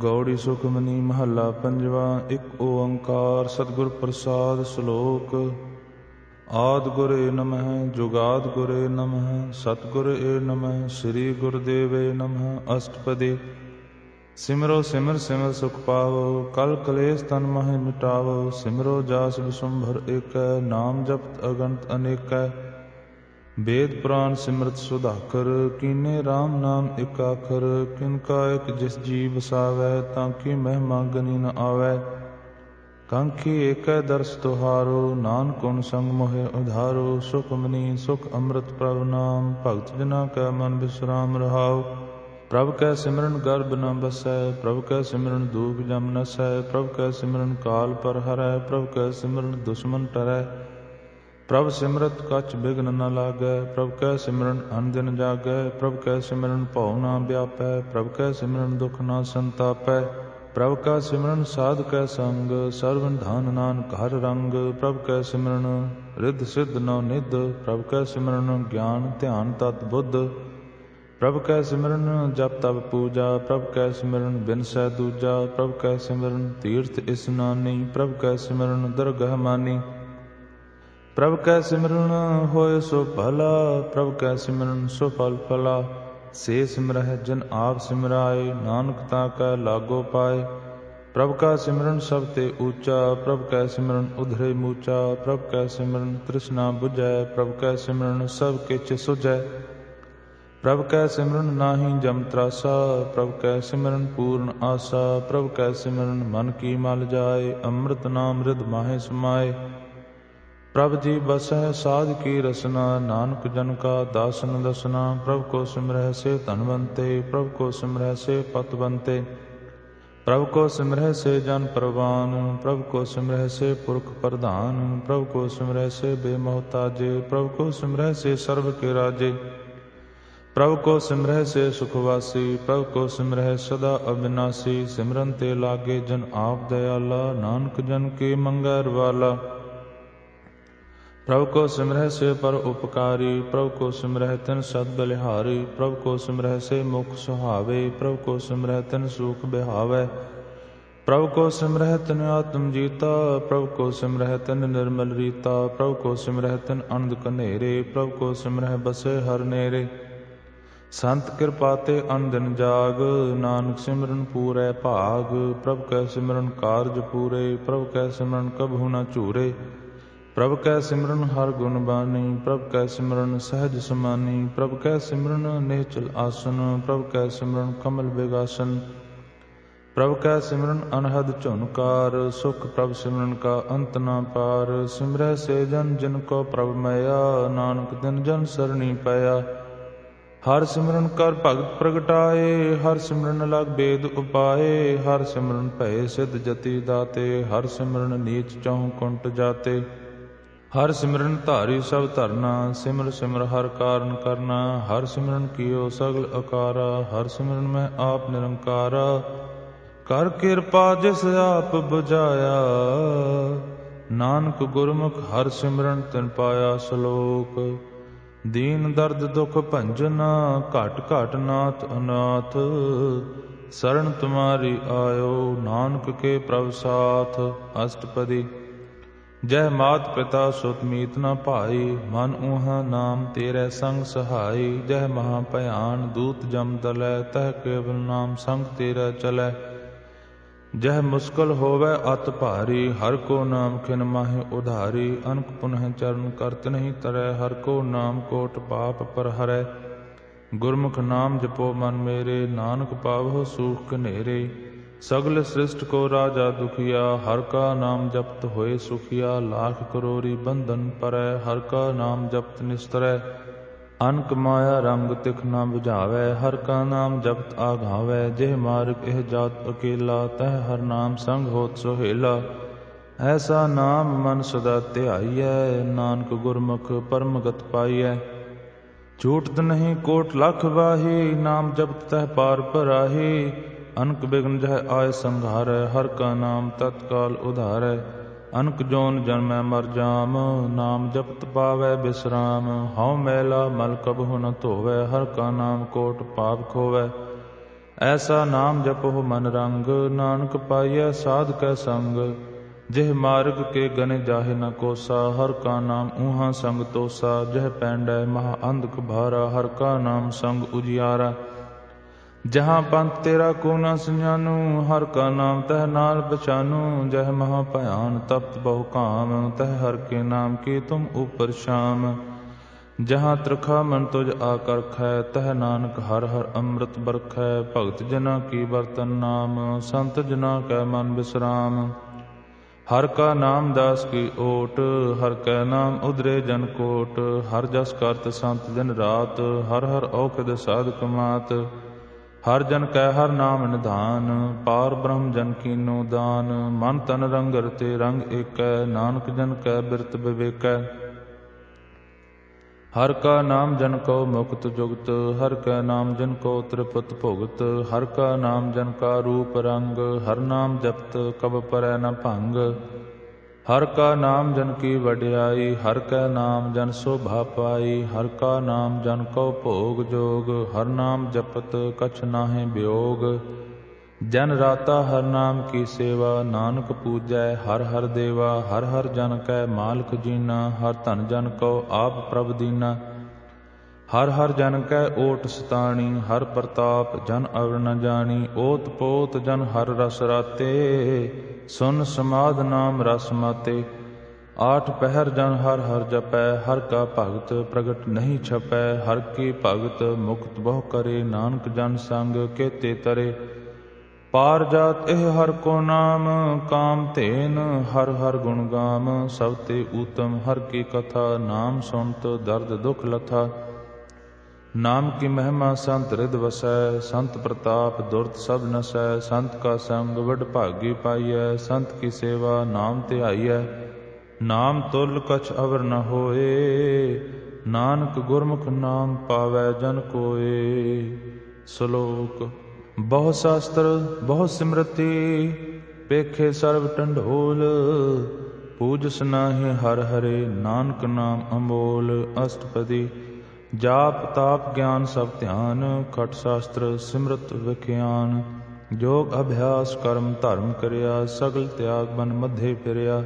गौड़ी सुखमनी महला पंजवा। एक ओंकार सतगुर प्रसाद। श्लोक आदि गुरे नमः, जुगाद गुरे नमः, सतगुरे नमः, श्री गुरुदेवे नमः। अष्टपदी। सिमरो सिमर सिमर सुख पावो, कल कलेश तन मह मिटावो। सिमरो जास विशुंभर एक, नाम जपत अगणत अनेक। वेद पुराण सिमरत सुधाकर, कीने राम नाम एकाखर। किनका एक जिस जी बसावै, ताकि महिमा गनी न आवै। कांखी एक दर्श तुहारो, नानकुन संग मोहे उधारो। सुखमनी सुख अमृत प्रभ नाम, भगत जना कै मन विश्राम रहाओ। प्रभ कै सिमरन गर्भ न बसै, प्रभ कै सिमरन दूब जम नसै। प्रभ कै सिमरन काल पर हरै, प्रभ कै सिमरन दुश्मन टरै। प्रभु सिमरत कछ बिघ्न न लागै, प्रभु कै सिमरन अन दिन जागै। प्रभु कै सिमरन भौ ना व्यापै, प्रभु कै सिमरन दुख ना संतापै। प्रभु कै सिमरन साध कै संग, सर्वन धान नानक हर रंग। प्रभु कै सिमरन रिद्ध सिद्ध नौ निध, प्रभु कै सिमरन ज्ञान ध्यान तत् बुद्ध। प्रभु कै सिमरन जप तप पूजा, प्रभु कै सिमरन बिनसै दूजा। प्रभु कै सिमरन तीर्थ इस्नानी, प्रभु कै सिमरन दरगह मानी। प्रभु कै सिमरन होय सो भला, प्रभु कै सिमरन सो फल फला। से सिमरह जिन आप सिमराए, नानक ता कै लागो पाए। प्रभु का सिमरन सब ते ऊंचा, प्रभु कै सिमरन उधरे मूचा। प्रभु कै सिमरन तृष्णा बुझै, प्रभु कै सिमरन सब किछ सुझै। प्रभु कै सिमरन नाही जम त्रासा, प्रभु कै सिमरन पूर्ण आसा। प्रभु कै सिमरन मन की मल जाए, अमृत नाम हृदय माहि समाए। प्रभु जी बसह साध की रसना, नानक जन का दासन दसना। प्रभु को सिमरह से धन बनते, प्रभु को सिमरह से पत बनते। प्रभु को सिमरह से जन परवान, प्रभु को सिमरह से पुरख प्रधान। प्रभु को सिमरह से बेमोहताजे, प्रभु को सिमरह से सर्व के राजे। प्रभु को सिमरह से सुखवासी, प्रभु को सिमरह सदा अविनाशी। सिमरन ते लागे जन आप दयाला, नानक जन के मंगैर वाला। प्रभु को सिमरह से पर उपकारी, प्रभु को सिमरह तिन सद बलिहारी। प्रभु को सिमरह से मुख सुहावे, प्रभु को सिमरह तिन सुख बिहावै। प्रभु को सिमरह तिन आत्म जीता, प्रभु को सिमरह तिन निर्मल रीता। प्रभु को सिमरह तिन अनंद कनेरे, प्रभु को सिमरह बसे हर नेरे। संत कृपा ते अनदिन जाग, नानक सिमरन पूरै भाग। प्रभु कै सिमरन कारज पूरे, प्रभु कै सिमरन कभू न चूरे। प्रभु कै सिमरन हर गुण बानी, प्रभु कै सिमरन सहज समानी। प्रभु कै सिमरन नेचल आसन, प्रभु कै सिमरन कमल विगासन। प्रभु कै सिमरन अनहद झुनकार, सुख प्रभु सिमरन का अंत ना पार। सिमरह से जन जिनको प्रभु मया, नानक दिन जन सरणी पया। हर सिमरन कर भगत प्रगटाए, हर सिमरन लग बेद उपाए। हर सिमरन भय सिद्ध जति दाते, हर सिमरन नीच चौं कुंट जाते। हर सिमरन धारी सब धरना, सिमर सिमर हर कारण करना। हर सिमरन कियो सगल अकारा, हर सिमरन मैं आप निरंकारा। कर कृपा जिस आप बुझाया, नानक गुरमुख हर सिमरन तिन पाया। श्लोक दीन दर्द दुख भंजना, घट घट नाथ अनाथ। शरण तुम्हारी आयो, नानक के प्रभु साथ। अष्टपदी। जय मात पिता सुत मीत न पाई, मन ऊहा नाम तेरे संग सहाई। जय महा भयान दूत जम दलै, तह केवल नाम संग तेरा चलै। जय मुश्किल होवै अत भारी, हर को नाम खिन माहि उधारी। अनक पुनः चरण करत नहीं तरै, हर को नाम कोट पाप पर हरै। गुरमुख नाम जपो मन मेरे, नानक पावहु सूख कनेरे। सगल सृष्ट को राजा दुखिया, हर का नाम जपत होए सुखिया। लाख करोरी बंधन परै, हर का नाम जपत निस्तरै। अनक माया रंग तिख न बुझावै, हर का नाम जपत आघावै। जेह मार्ग एह जात अकेला, तह हर नाम संग होत सोहेला। ऐसा नाम मन सदा ध्याईयै, नानक गुरमुख परम गत पाईयै। छूटत नहीं कोट लख वाही, नाम जपत तह पार पराही। अनक बिघ्न जह आय संघारै, हर का नाम तत्काल उधारै। अनक जोन जन्मै मर जाम, नाम जपत पावै बिश्राम। हौ मैला मल कबहु न धोवै, हर का नाम कोट पाप खोवै। ऐसा नाम जपो मन रंग, नानक पाइया साध कै संग। जिह मार्ग के गने जाहे न कोसा, हर का नाम ऊहा संग तोसा। जह पैंडै महा अंधक भारा, हर का नाम संग उजियारा। जहाँ पंथ तेरा को न सुजानू, हर का नाम तह नाल पछानू। जह महा भयान तप्त बहु काम, तह हर के नाम की तुम ऊपर शाम। जहाँ त्रिखा मन तुझ आकर्ख है, तह नानक हर हर अमृत बरख है। भगत जना की बरतन नाम, संत जना कै मन विश्राम। हर का नाम दास की ओट, हर कै नाम उदरे जन कोट। हर जस करत संत दिन रात, हर हर औखद साधक मात। हर जन कै हर नाम निधान, पार ब्रह्म जन कीनो दान। मन तन रंग रते रंग एकै, नानक जन कै बिरत विवेकै। हर का नाम जन को मुक्त जुगत, हर कै नाम जन को त्रिपत भुगत। हर का नाम जन का रूप रंग, हर नाम जपत कब परै न भंग। हर का नाम जन की वड्याई, हर का नाम जन शोभा पाई। हर का नाम जन को भोग जोग, हर नाम जपत कछ नाहि वियोग। जन राता हर नाम की सेवा, नानक पूजै हर हर देवा। हर हर जन कै मालिक जीना, हर धन जन को आप प्रभु दीना। हर हर जन कै ओट सताणी, हर प्रताप जन अवर न जाणी। ओत पोत जन हर रस राते, सुन समाध नाम रस माते। आठ पहर जन हर हर जपै, हर का भगत प्रगट नहीं छपै। हर की भगत मुक्त बहु करे, नानक जन संग केते तरे। पार जात एह हर को नाम, काम तेन हर हर गुणगाम। सबते ऊतम हर की कथा, नाम सुनत दर्द दुख लथा। नाम की महिमा संत हृद वसै, संत प्रताप दुर्त सब नसै। संत का संग वड भागी पाइयै, संत की सेवा नाम ध्याइयै। नाम तुल कछ अवर न होए, नानक गुरमुख नाम पावै जन कोए। श्लोक। बहु शास्त्र बहु सिमृति, पेखे सर्व टंडोल। पूजस नाहि हर हरे, नानक नाम अमोल। अष्टपदी। जाप ताप ज्ञान सब ध्यान, खट शास्त्र सिमृत विख्यान। योग अभ्यास कर्म धर्म क्रिया, सगल त्याग मन मध्य फिरया।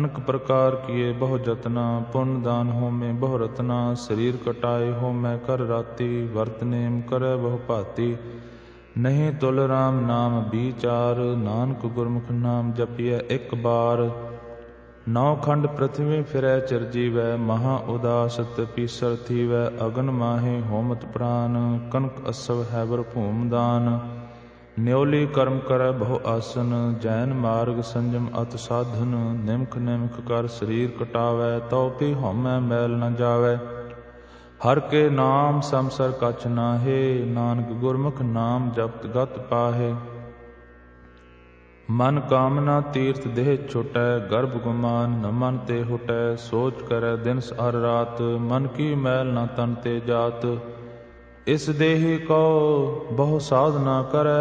अनक प्रकार किए बहु जतना, पुण्य दान हो में बहु रत्ना। शरीर कटाए हो मैं कर राति, वर्त नेम करे बहु भाति। नहीं तुल राम नाम विचार, नानक गुरमुख नाम जपिया एक बार। नौ खंड पृथ्वी फिरै चिरजीवै, महा उदास तपीसर थीवै। अगन माहे होमत प्राण, कनक असव है वर भूम दान। न्योली कर्म कर बहु आसन, जैन मार्ग संयम अत साधन। निमख निमख कर शरीर कटावै, तौ पी होमै मैल न जावै। हर के नाम संसर कछ नाहे, नानक गुरमुख नाम जपत गत पाहे। मन कामना तीर्थ देह छुटै, गर्भ गुमान न मन ते हुटै। सोच करै दिन हर रात, मन की मैल न तन ते जात। इस देहि को बहु साधना करै,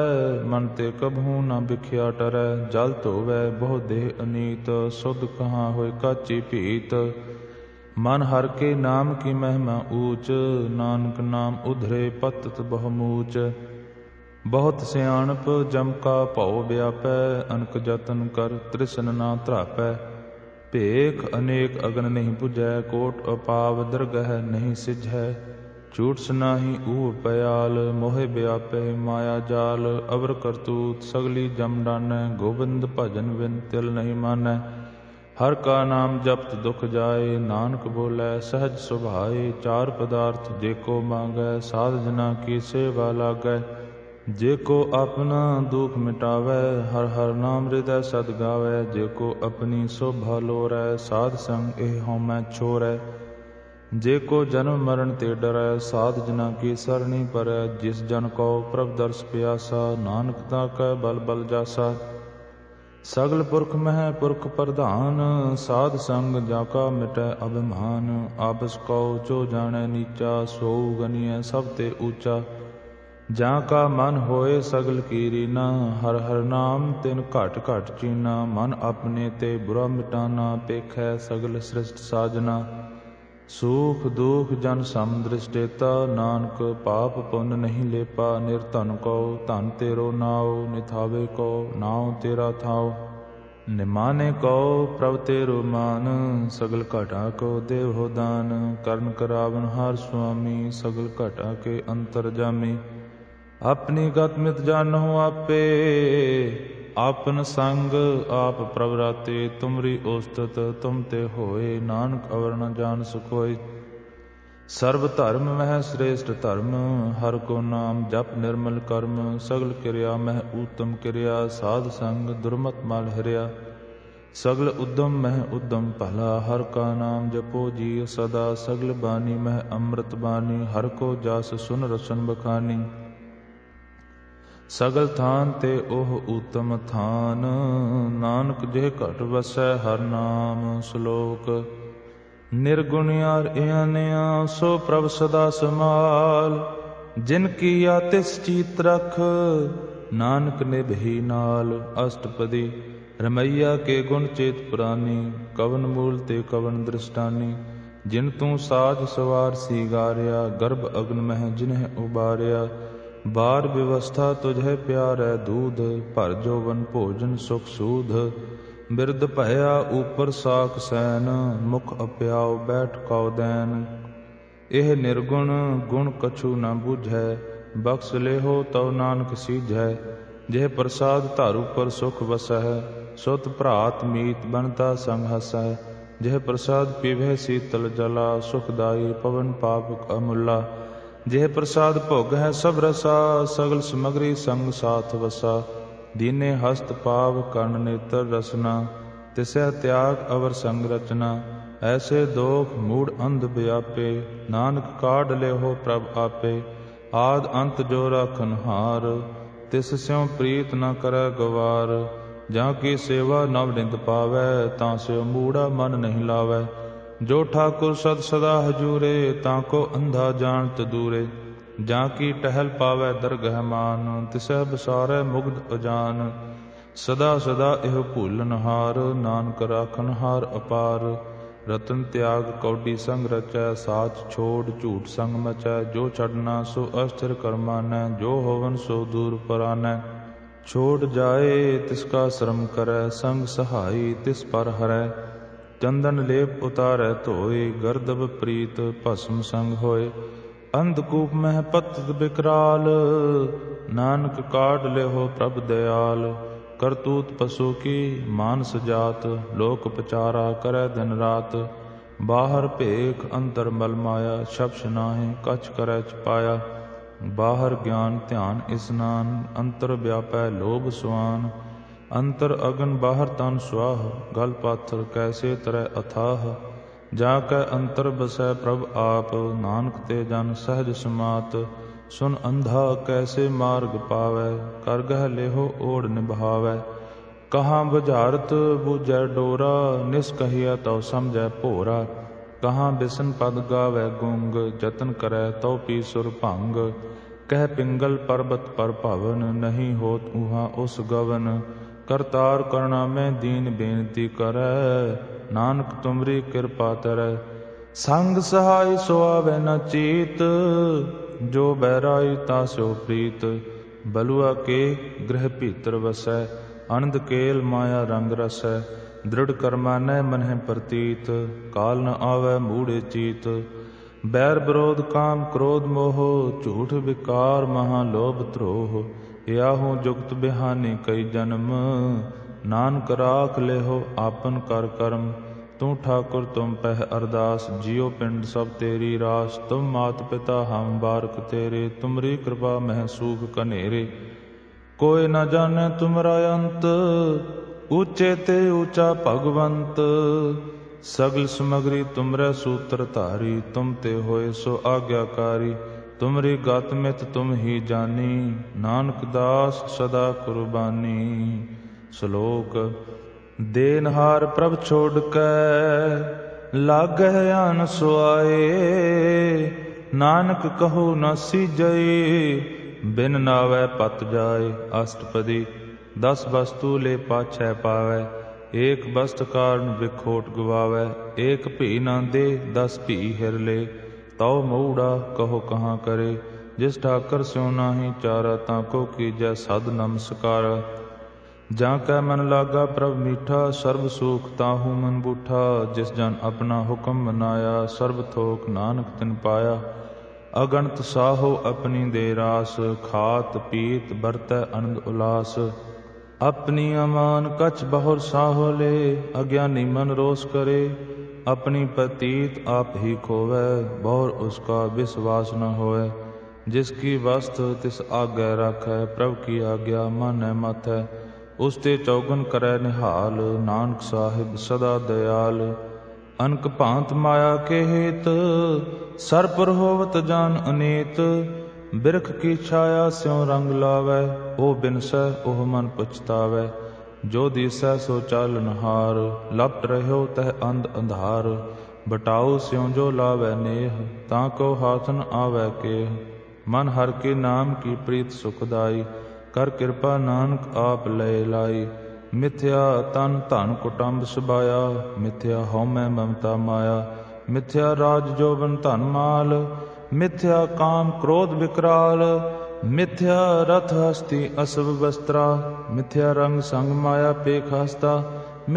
मन ते कभू न बिख्या टरै। जल धोवै बहु देह अनीत, सुध कहाँ होय काची भीत। मन हर के नाम की महिमा ऊच, नानक नाम उधरे पतत बहुमूच। बहुत सियाणप जम का भौ व्यापै, अनक जतन कर तृष्ण ना त्रापै। भेख अनेक अगन नहीं बुझै, कोट अपाव दरगह नहीं सिझै। झूठ सुनाही ऊह पयाल, मोहे व्यापै माया जाल। अवर करतूत सगली जम डानै, गोविंद भजन बिन तिल नहीं मानै। हर का नाम जपत दुख जाए, नानक बोलै सहज सुभाए। चार पदार्थ जेको मांगै, साध जना की सेवा लागै। जेको अपना दुख मिटावै, हर हर नाम हृदय सद गावै। जेको अपनी शोभा लोरै, साध संग एह होमै छोरै। जेको जन्म मरण ते डरै, साध जना की सरणी परै। जिस जन को प्रभ दर्श प्यासा, नानक ता कै बल बल जासा। सगल पुरख मह पुरख प्रधान, साध संग जाका मिटै अभिमान। आपस कौ जो जाणै नीचा, सो गनियै सब ते ऊचा। जाँ का मन होए सगल की रीना, हर हर नाम तिन घट घट चीना। मन अपने ते बुरा मिटाना, पेखै सगल सृष्ट साजना। सूख दुख जन समदृष्टेता, नानक पाप पुन नहीं लेपा। निर्धन कौ धन तेरो नाओ, निथावे कौ नाओ तेरा थाओ। निमाने कौ प्रभ तेरो मान, सगल घटा को देवो दान। करण करावन हार स्वामी, सगल घटा के अंतर जामी। अपनी गत मित जानहु आपे, आपन संग आप प्रवराते। तुमरी ओस्तत तुम ते होए, नानक अवर न जान सुखोय। सर्व धर्म मह श्रेष्ठ धर्म, हर को नाम जप निर्मल कर्म। सगल क्रिया मह उत्तम क्रिया, साध संग दुर्मत माल हरिया। सगल उद्यम मह उद्यम भला, हर का नाम जपो जी सदा। सगल बानी मह अमृत बानी, हर को जास सुन रसन बखानी। सगल थान ते ओह उत्तम थान, नानक जे घट वसै हर नाम। श्लोक निर्गुणियार इन्या सो प्रभ सदा समाल। जिनकी या तिस चीत रख, नानक निभही नाल। अष्टपदी रमैया के गुण चेत पुरानी, कवन मूल ते कवन दृष्टानी। जिन तू साज सवार सिगारिया, गर्भ अग्न मह जिन्हें उबारिया। बार व्यवस्था तुझे प्यार है दूध, भर जोवन भोजन सुख सूध। बिरद भया ऊपर साख सैन, मुख अप्याओ बैठ काउ दैन। एह निर्गुण गुण कछु न बुझै, बख्स लेहो तव नानक सीझै। जेह प्रसाद तारु पर सुख वसह, सुत भ्रात मीत बनता संग हसह। जेह प्रसाद पीवै शीतल जला, सुखदाई पवन पावक अमुला। जेह प्रसाद भोग है सब रसा, सगल समग्री संग साथ वसा। दीने हस्त पाव कर्ण नेत्र रसना, तिसै त्याग अवर संग रचना। ऐसे दोख मूड अंध व्यापे, नानक काढ़ लेहो प्रभ आपे। आद अंत जो राखनहार, तिस स्यों प्रीत न करै गवार। जां की सेवा नव निंद पावै, तां स्यों मूड़ा मन नहीं लावै। जो ठाकुर सद सदा हजूरे, ताको अंधा जानत दूरे। जाकी टहल पावै दरगहमान, तिसह बसारै मुग्ध अजान। सदा सदा एह भूलनहार, नानक राखनहार अपार। रतन त्याग कौडी संग रचै, साच छोड़ झूठ संग मचै। जो छड़ना सो अस्थिर कर्मानै, जो होवन सो दूर परानै। छोड़ जाए तिसका श्रम करै, संग सहाई तिस पर हरै। चंदन लेप उतारै धोए, गर्दब प्रीत भस्म संग होए। अंधकूप मह पतित बिकराल, नानक काढ़ लेहो प्रभ दयाल। करतूत पशु की मानस जात, लोक पचारा करै दिन रात। बाहर भेख अंतर मल माया, शब्श नाहे कछ करै छपाया। बाहर ज्ञान ध्यान स्नान, अंतर व्यापै लोभ सुआन। अंतर अगन बाहर तन स्वाह, गल पाथर कैसे तरह अथाह। जाकै अंतर बसै प्रभ आप, नानक ते जन सहज समात। सुन अंधा कैसे मार्ग पावै, कर गह लेहो ओढ़ निभावै। कहाँ बुझारत बुझै डोरा, निस कहिया तौ समझै भोरा। कहाँ बिसन पद गावै गुंग, जतन करै तौ पी सुर भंग। कह पिंगल पर्वत पर भवन, नहीं होत ऊहा उस गवन। करतार करना में दीन बेनती करै, नानक तुमरी कृपा तरै। संग सहाय सो आवै न चीत, जो बैराई ता सो प्रीत। बलुआ के गृह भीतर वसै, अनंद केल माया रंग रसै। दृढ़ कर्मा न मनहि प्रतीत, काल न आवै मूढ़े चीत। बैर विरोध काम क्रोध मोह, झूठ विकार महालोभ द्रोह। याहू जुगत बिहानी कई जन्म, नानक राख लेहो आपन कर कर्म। तू ठाकुर तुम पह अरदास, जियो पिंड सब तेरी रास। तुम मात पिता हम बारक तेरे, तुमरी कृपा मह सूख कनेरे। कोई न जाने तुमरा अंत, ऊंचे ते ऊंचा भगवंत। सगल समग्री तुमरे सूत्र धारी, तुम ते होए सो आज्ञाकारी। तुमरी गत मित तुम ही जानी, नानक दास सदा कुर्बानी। श्लोक देनहार प्रभ छोड़ कै, लागह अन सुआए। नानक कहो न सीजै, बिन नावै पत जाए। अष्टपदी दस वस्तु ले पाछै पावै, एक बस्त कारण विखोट गवावै, एक भी ना दे दस भी हिरले। तौ मूड़ा कहो कहाँ करे, जिस ठाकर स्यों नाही चारा। ताको कीजै सद नमस्कारा, जा कै मन लागा प्रभ मीठा। सर्ब सुख ताहू मन बूठा, जिस जन अपना हुक्म मनाया। सर्ब थोक नानक तिन पाया, अगणत साहो अपनी दे रास। खात पीत बरतै आनंद उलास, अपनी अमान कछ बहुर साहो ले। अज्ञानी मन रोस करे, अपनी पतीत आप ही खोवै। बहुर उसका विश्वास न होए, जिसकी वस्तु तिस आज्ञा रखै। प्रभ की आज्ञा मानै माथै, उसते चौगन करै निहाल। नानक साहिब सदा दयाल, अनक भांत माया के हेत। सर पर होवत जान अनेत, बिरख की छाया स्यों रंग लावै। ओ बिनसै ओह मन पछतावै, जो दिसै सो चालनहार। लपट रह्यो तह अंध अंधार, बटाओ स्यों जो लावै नेह। ताको हाथन आवै केह, मन हर के नाम की प्रीत सुखदाई। कर कृपा नानक आप ले लाई, मिथ्या तन धन कुटुंब सबाया। मिथ्या हौमै ममता माया, मिथ्या राज जोबन धन माल। मिथ्या काम क्रोध विकराल, मिथ्या रथ हस्ती असब वस्त्रा। मिथ्या रंग संग माया पेख हस्ता,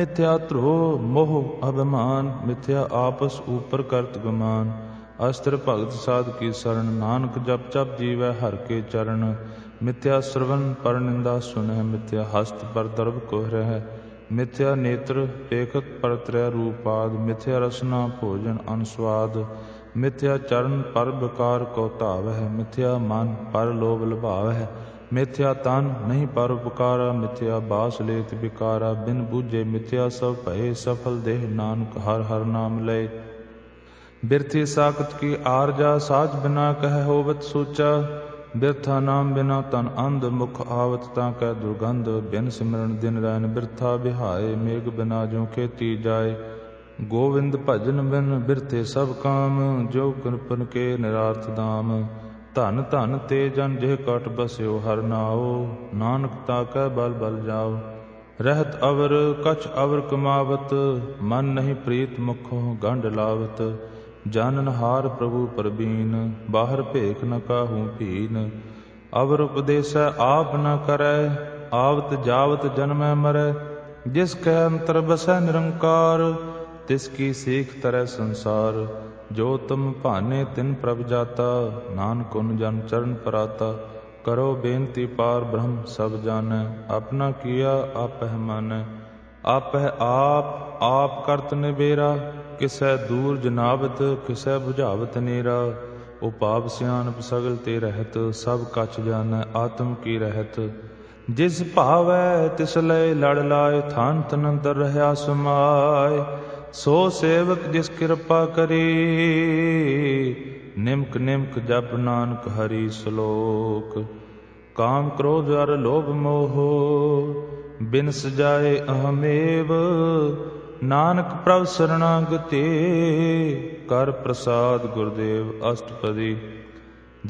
मिथ्या द्रोह मोह अभिमान। मिथ्या आपस ऊपर करत गुमान, अस्त्र भगत साध की शरण। नानक जप जप जीवै हर के चरण, मिथ्या श्रवण पर निंदा सुनह। मिथ्या हस्त पर दर्भ कोहरह, मिथ्या नेत्र देखत पर त्रय रूपाद। मिथ्या रसना भोजन अनुस्वाद, मिथ्या चरण पर विकार को तावह। मिथ्या मन पर लोभ लुभावह, मिथ्या तन नहीं पर उपकारा। मिथ्या बास लेत विकारा, बिन बूझे मिथ्या सब भय। सफल देह नानक हर हर नाम लय। बिरथी साकत की आरजा, साज बिना कह होवत सूचा। बिरथा नाम बिना तन अंध, मुख आवत ताकै दुर्गंध। बिन सिमरन दिन रैन बिरथा बिहाय, मेघ बिना ज्यों खेती जाय। गोविंद भजन बिन बिरथे सब काम, जो कृपन के निरार्थ दाम। धन धन ते जन जिह कट बस्यो हर नाओ, नानक ताकै बल बल जाओ। रहत अवर कछ अवर कमावत, मन नहीं प्रीत मुखों गंढ लावत। जाननहार प्रभु परबीन, बाहर भेख न काहू भीन। अवर उपदेसै आप न करै, आवत जावत जन्मै मरै। जिसके अंतर बसै निरंकार, तिसकी सीख तरै संसार। जो तुम भाने तिन प्रभ जाता, नानकुन जन चरण पराता। करो बेनती पार ब्रह्म सब जानै, अपना किया आपह मानै। आपह आप करत निबेरा, किसै दूर जनावत किसै बुझावत नेरा। उपाव सियानप सगल ते रहत, सब कछ जानै आत्म की रहत। जिस भावै तिस लय लड़ लाय, थान तन अंदर रह्या समाय। सो सेवक जिस कृपा करे, निमक निमक जप नानक हरि सलोक। काम क्रोध अर लोभ मोह, बिनस जाए अहमेव। नानक प्रभ शरणागति, कर प्रसाद गुरुदेव अष्टपदी।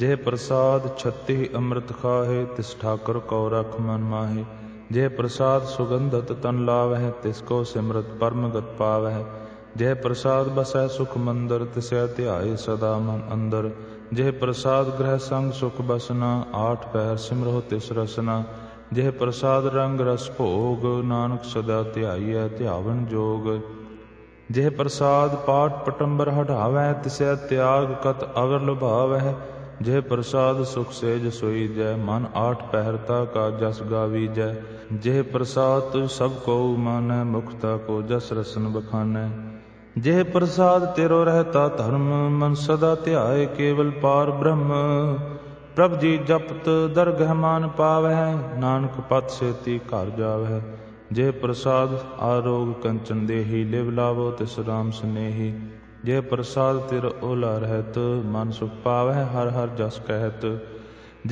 जय प्रसाद छत्ति अमृत खाहे, तिस ठाकुर को रख मन माहे। जय प्रसाद सुगंधत तन लावह, तिसको सिमरत परम गत पावह। जय प्रसाद बसै सुख मंदिर, तिसै ध्याये सदा मन अंदर। जय प्रसाद ग्रह संग सुख बसना, आठ पैर सिमरहो तिस रसना। जय प्रसाद रंग रस भोग, नानक सदा ध्याईयै ध्यावन जोग। जय प्रसाद पाठ पटंबर हटावै, तिसै त्याग कत अवर लुभावै। जय प्रसाद सुख सेज सोई जय, मन आठ पहरता का जस गावी जय। जय प्रसाद तुझ सब को मानै, मुक्ता को जस रसन बखानै। जय प्रसाद तेरो रहता धर्म, मन सदा ध्याए केवल पार ब्रह्म। प्रभ जी जपत दरगह मान पावै, नानक पत सेती घर जावै। जय प्रसाद आरोग कंचन देही, लिव लावो तिस राम स्नेही। जय प्रसाद तिर ओला रहत, मन सुख पावै हर हर जस कहत।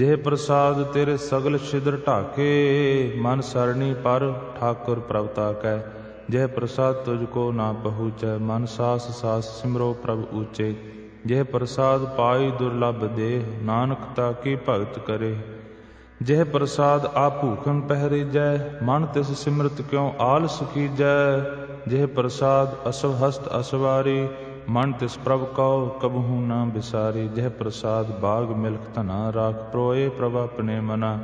जय प्रसाद तेरे सगल छिद्र ढाके, मन सरणी पर ठाकुर प्रभ ताकै। जय प्रसाद तुझको ना पहुँचै, मन सास सास सिमरो प्रभ ऊचे। जय प्रसाद पाई दुर्लभ देह, नानक ताकी भगत करे। जह प्रसाद आप भूखन पहरी जय मन तिस सिमरत क्यों आलस की जय। जह प्रसाद असव हस्त असवारी मन तिस प्रभ कौ कबहू न बिसारी। जह प्रसाद बाग मिलख धना राख प्रोए प्रभ अपने मना।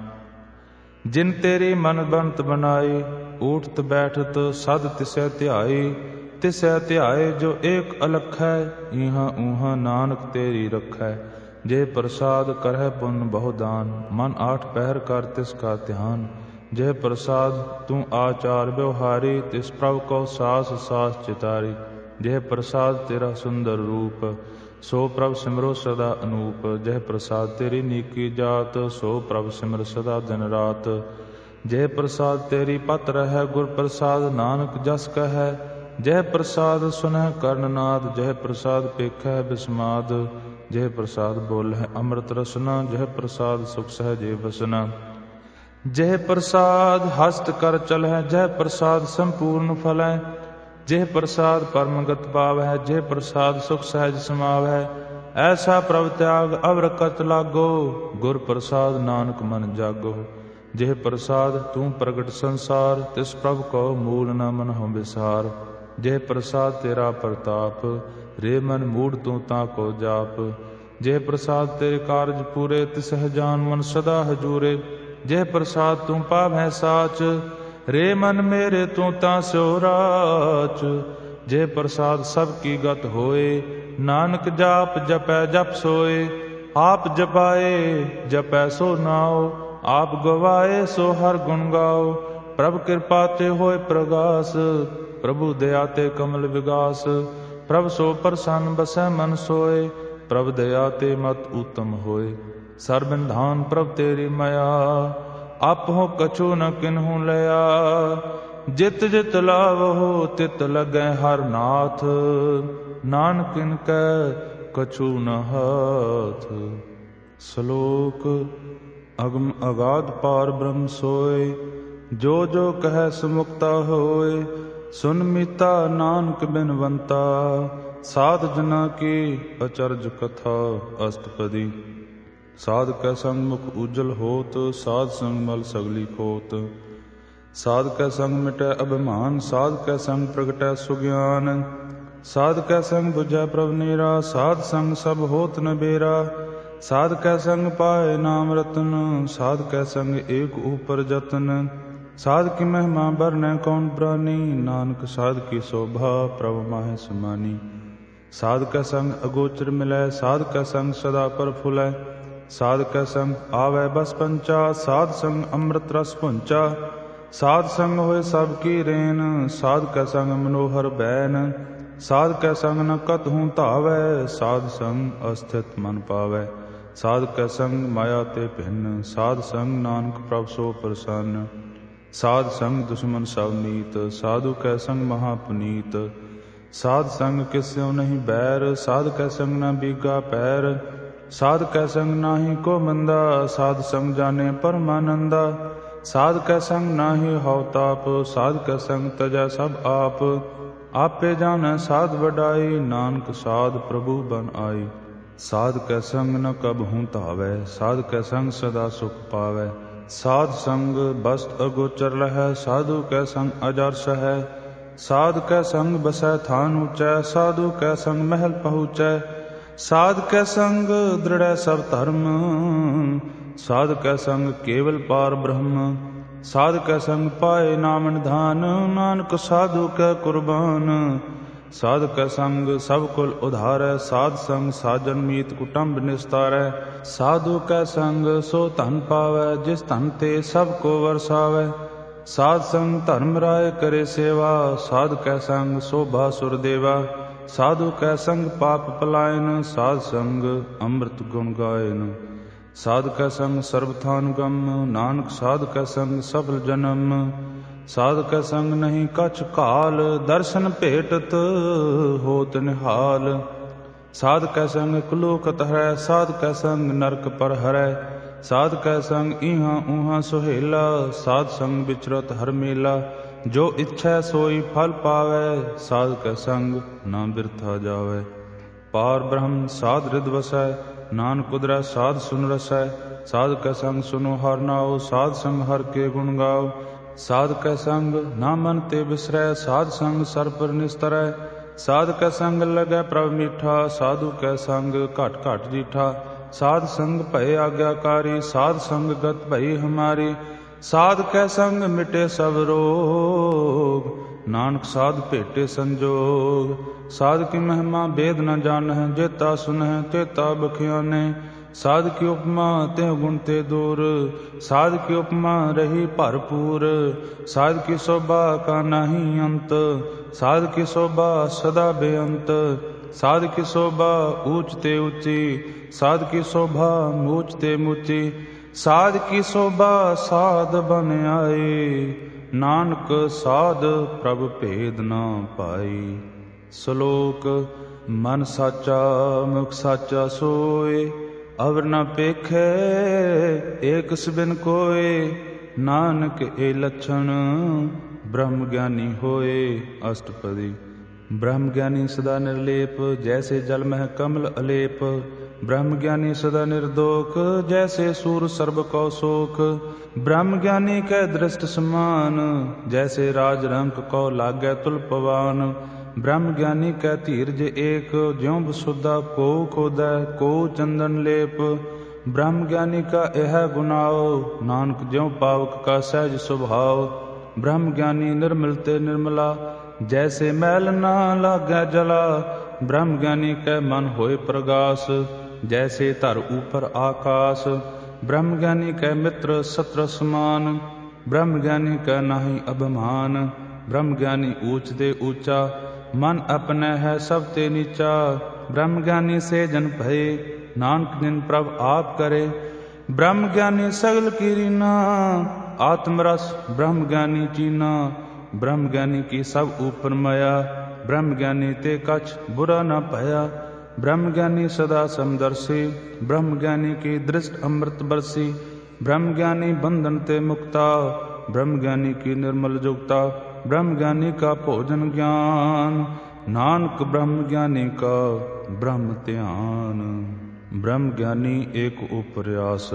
जिन तेरी मन बनत बनाई उठत बैठत सद तिसै ध्याई। तिसै ध्याए जो एक अलख है इहा ऊहा नानक तेरी रखै। जे प्रसाद करह पुन बहुदान मन आठ पहर कर तिसका ध्यान। जे प्रसाद तू आचार व्यवहारी तिस प्रभ को सास सास चितारी। जे प्रसाद तेरा सुंदर रूप सो प्रभ सिमरो सदा अनूप। जय प्रसाद तेरी नीकी जात सो प्रभ सिमर सदा दिन रात। जय प्रसाद तेरी पत रह गुर प्रसाद नानक जस कह। जय प्रसाद सुनह कर्णनाद जय प्रसाद पेख बिस्माद। जय प्रसाद बोल है अमृत रसना जय प्रसाद सुख सह जय बसना। जय प्रसाद हस्त कर चल है जय प्रसाद संपूर्ण फल है। जय प्रसाद परमगत पाव है जय प्रसाद सुख सहज समाव है। ऐसा प्रभ त्याग अवरकत लागो गुर प्रसाद नानक मन जागो। जय प्रसाद तू प्रगट संसार तिस प्रभ को मूल न मन हो बिसार। जय प्रसाद तेरा प्रताप रे मन मूढ़ तू ताको जाप। जय प्रसाद तेरे कारज पूरे तिस जान मन सदा हजूरे। जय प्रसाद तू पावै साच रे मन मेरे तू ता स्यो राच। जय प्रसाद सबकी गत होए नानक जाप जपै जप सोए। आप जपाए जपै सो नाओ आप गवाए सो हर गुण गाओ। प्रभ कृपा ते होए प्रगास प्रभु दया ते कमल विगास। प्रभ सो प्रसन्न बसै मन सोए प्रभ दया ते मत उत्तम होए। सर्वनिधान प्रभ तेरी माया आपहो कछु न किन्हु लया। जित जित लावहो तित लगै हर नाथ नानक इनकै कछु न हाथ। श्लोक अगम अगाध पार ब्रह्म सोय जो कह सुमुक्ता होय। सुन मिता नानक बिनवंता साध जना की अचरज कथा अष्टपदी। साध कै संग मुख उज्जल होत साध संग मल सगली खोत। साध कै संग मिटै अभिमान साध कै संग प्रगटै सुज्ञान। साध कै संग बुझै प्रभ नेरा साध संग सब होत न बेरा। साध कै संग पाए नाम रतन साध कै संग एक ऊपर जतन। साध की महिमा बरनै कौन प्राणी नानक साध की शोभा प्रभ माहि समानी। साध कै संग अगोचर मिलै साध कै संग सदा पर फुलै। साध कै संग आवै बस पंचा साध संग अमृत रस पुंचा। साध संग होय सब की रेन साध कै संग मनोहर बैन। साध कै संग न कतहु तावै साध संग अस्थित मन पावै। साध कै संग माया ते भिन्न साध संग नानक प्रभ सो प्रसन्न। साध संग दुश्मन सब मीत साधु कै संग महापुनीत। साध संग किस्यो नहीं बैर साध कै संग न बीगा पैर। साध कै संग नाही को मंदा साध संग जाने परमानंदा। साध कै संग नाही हौ ताप साध कै संग तजै सब आप। आपे जानै साध वडाई नानक साध प्रभु बन आई। साध कै संग न कबहू तावै साध कै संग सदा सुख पावै। साध संग बस्त अगोचर लहै साधु कै संग अजर सहै। साध कै संग बसै थान ऊचै साधु कै संग महल पहुँचै। साध कै संग दृढ़ सब धर्म साध कै संग केवल पार ब्रह्म। साध कै संग पाए नाम निधान नानक साधु कै कुर्बान। साध कै संग सब कुल उधारै साध संग साजन मीत कुटुंब निस्तारै। साधु कै संग सो धन पावै जिस धन ते सब को वरसावै। साध संग धर्म राय करे सेवा साध कै संग शोभा सुर देवा। साधु कै संग पाप पलायन साध संग अमृत गुण गायन। साध कै संग सर्वथान गम नानक साध कै संग सफल जन्म। साध कै संग नहीं कछ काल दर्शन भेटत होत निहाल। साध कै संग कलोकत हरै साध कै संग नरक पर हरै। साध कै संग इहा ऊहा सुहेला साध संग विचरत हर मेला। जो इच्छा सोई फल पावै साध कै संग ना बिरथा जावै। पार ब्रह्म साध हृद वसै नानक उदरै साध सुन रसै। साध कै संग सुनो हर नाओ, साध संग हर के गुण गाओ। साध कै संग ना मन ते बिसरै, साध संग सर पर निस्तरै। साध कै संग लगै प्रभ मीठा, साधु कै संग घट घट जीठा। साध संग भय आज्ञाकारी, साध संग गत भई हमारी। साध कै संग मिटे सब रोग, नानक साध भेटे संजोग। साध की महिमा बेद न जानह, जेता सुनह तेता बखियाने। साध की उपमा ते गुण ते दूर, साध की उपमा रही भरपूर। साध की शोभा का नहीं अंत, साध की शोभा सदा बेअंत। साध की शोभा ऊंच ते ऊंची, साध की शोभा मूच ते मूची। साध की शोभा साध बन आए, नानक साध प्रभ भेद ना पाई। श्लोक। मन साचा मुख साचा सोए, अवर न पेखे एक बिन कोय। नानक ए लक्षण ब्रह्म ज्ञानी होए। अष्टपदी। ब्रह्म ज्ञानी सदा निर्लेप, जैसे जल मह कमल अलेप। ब्रह्म ज्ञानी सदा निर्दोख, जैसे सूर सर्व कौ सोख। ब्रह्म ज्ञानी कै दृष्ट समान, जैसे राज रंक कौ लागै तुलपवान। ब्रह्म ज्ञानी कै धीरज एक, ज्यों बसुदा को खोदै को चंदन लेप। ब्रह्म ज्ञानी का यह गुनाओ, नानक ज्यों पावक का सहज स्वभाव। ब्रह्म ज्ञानी निर्मल ते निर्मला, जैसे मैल ना लागै जला। ब्रह्म ज्ञानी कै मन होए प्रगास, जैसे धर ऊपर आकाश। ब्रह्म ज्ञानी कै मित्र सत्र समान, ब्रह्म ज्ञानी कै नाहीं अभिमान। ब्रह्म ज्ञानी ऊंच दे ऊंचा, मन अपने है सब ते नीचा। ब्रह्म ज्ञानी से जन भय, नानक जिन प्रभ आप करे। ब्रह्म ज्ञानी सगल की रीना, आत्मरस ब्रह्म ज्ञानी चीना। ब्रह्म ज्ञानी की सब ऊपर माया, ब्रह्म ज्ञानी ते कछ बुरा न पाया। ब्रह्म ज्ञानी सदा समदर्शी, ब्रह्म ज्ञानी की दृष्ट अमृत बरसी। ब्रह्म ज्ञानी बंधन ते मुक्ता, ब्रह्म ज्ञानी की निर्मल जुगता। ब्रह्म ज्ञानी का भोजन ज्ञान, नानक ब्रह्म ज्ञानी का ब्रह्म ध्यान। ब्रह्म ज्ञानी एक उपरयास,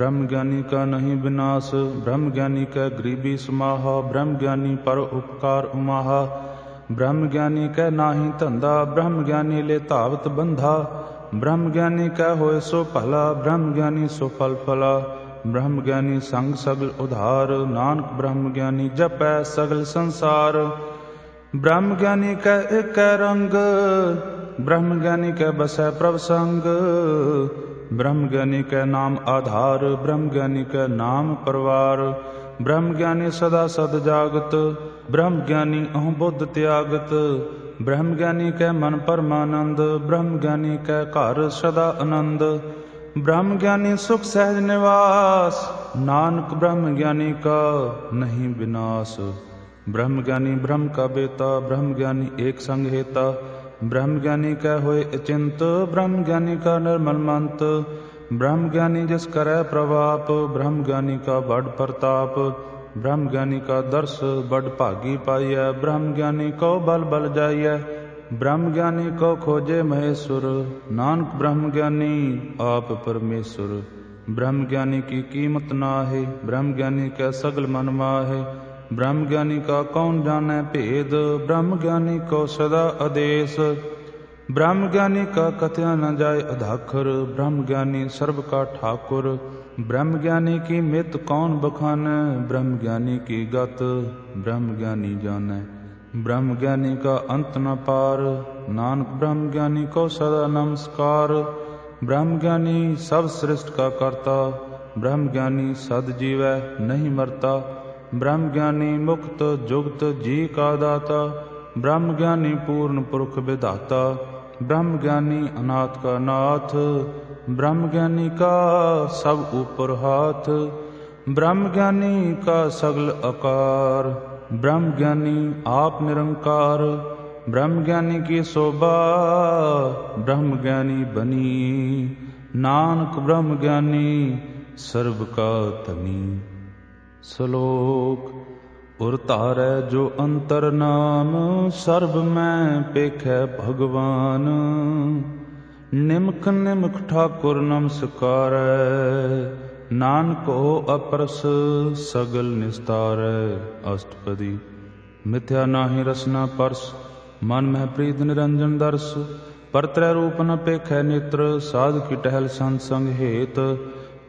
ब्रह्म ज्ञानी का नहीं विनाश। ब्रह्म ज्ञानी का गरीबी समाहा, ब्रह्म ज्ञानी पर उपकार उमाहा। ब्रह्म ज्ञानी का नाही धंधा, ब्रह्म ज्ञानी ले धावत बंधा। ब्रह्म ज्ञानी का होए सो भला, ब्रह्म ज्ञानी सो फल फला। ब्रह्म ज्ञानी संग सगल उधार, नानक ब्रह्म ज्ञानी जपै सगल संसार। ब्रह्म ज्ञानी कै एक रंग, ब्रह्म ज्ञानी कै बसै प्रभ संग। ब्रह्म ज्ञानी कै नाम आधार, ब्रह्म ज्ञानी कै नाम परवार। ब्रह्म ज्ञानी सदा सद जागत, ब्रह्म ज्ञानी अहु बुद्ध त्यागत। ब्रह्म ज्ञानी कै मन परमानंद, ब्रह्म ज्ञानी कै घर सदा आनंद। ब्रह्म ज्ञानी सुख सहज निवास, नानक ब्रह्म ज्ञानी का नहीं विनाश। ब्रह्म ज्ञानी ब्रह्म का बेता, ब्रह्म ज्ञानी एक संग हेता। ब्रह्म ज्ञानी का होए अचिंत, ब्रह्म ज्ञानी का निर्मल मंत। ब्रह्म ज्ञानी जिस करै प्रवाप, ब्रह्म ज्ञानी का बड़ प्रताप। ब्रह्म ज्ञानी का दर्श बड़ भागी पाइय, ब्रह्म ज्ञानी को बल बल जाइय। ब्रह्म ज्ञानी को खोजे महेश्वर, नानक ब्रह्म ज्ञानी आप परमेश्वर। ब्रह्म ज्ञानी की कीमत ना है, ब्रह्म ज्ञानी का सगल मन माहे। ब्रह्म ज्ञानी का कौन जाने भेद, ब्रह्म ज्ञानी को सदा आदेश। ब्रह्म ज्ञानी का कथया न जाए अधाखर, ब्रह्म ज्ञानी सर्व का ठाकुर। ब्रह्म ज्ञानी की मित कौन बखाने, ब्रह्म ज्ञानी की गत ब्रह्म ज्ञानी जाने। ब्रह्म ज्ञानी का अंत न पार, नानक ब्रह्म ज्ञानी को सदा नमस्कार। ब्रह्म ज्ञानी सब सृष्टि का कर्ता, ब्रह्म ज्ञानी सद जीवै नहीं मरता। ब्रह्म ज्ञानी मुक्त जुगत जी का दाता, ब्रह्म ज्ञानी पूर्ण पुरुष विधाता। ब्रह्म ज्ञानी अनाथ का नाथ, ब्रह्म ज्ञानी का सब ऊपर हाथ। ब्रह्म ज्ञानी का सगल आकार, ब्रह्म ज्ञानी आप निरंकार। ब्रह्म ज्ञानी की शोभा ब्रह्म ज्ञानी बनी, नानक ब्रह्म ज्ञानी सर्व का धनी। श्लोक। उर तारै जो अंतर नाम, सर्व में पेखै भगवान। निमक निमक ठाकुर नमस्कार, नानक ओ अपरस सगल निस्तार अष्टपदी। मिथ्या नाहि रसना परस मन मह प्रीत निरंजन दर्श। पर त्रै रूप न पेखै नेत्र साध की टहल संसंग हेत।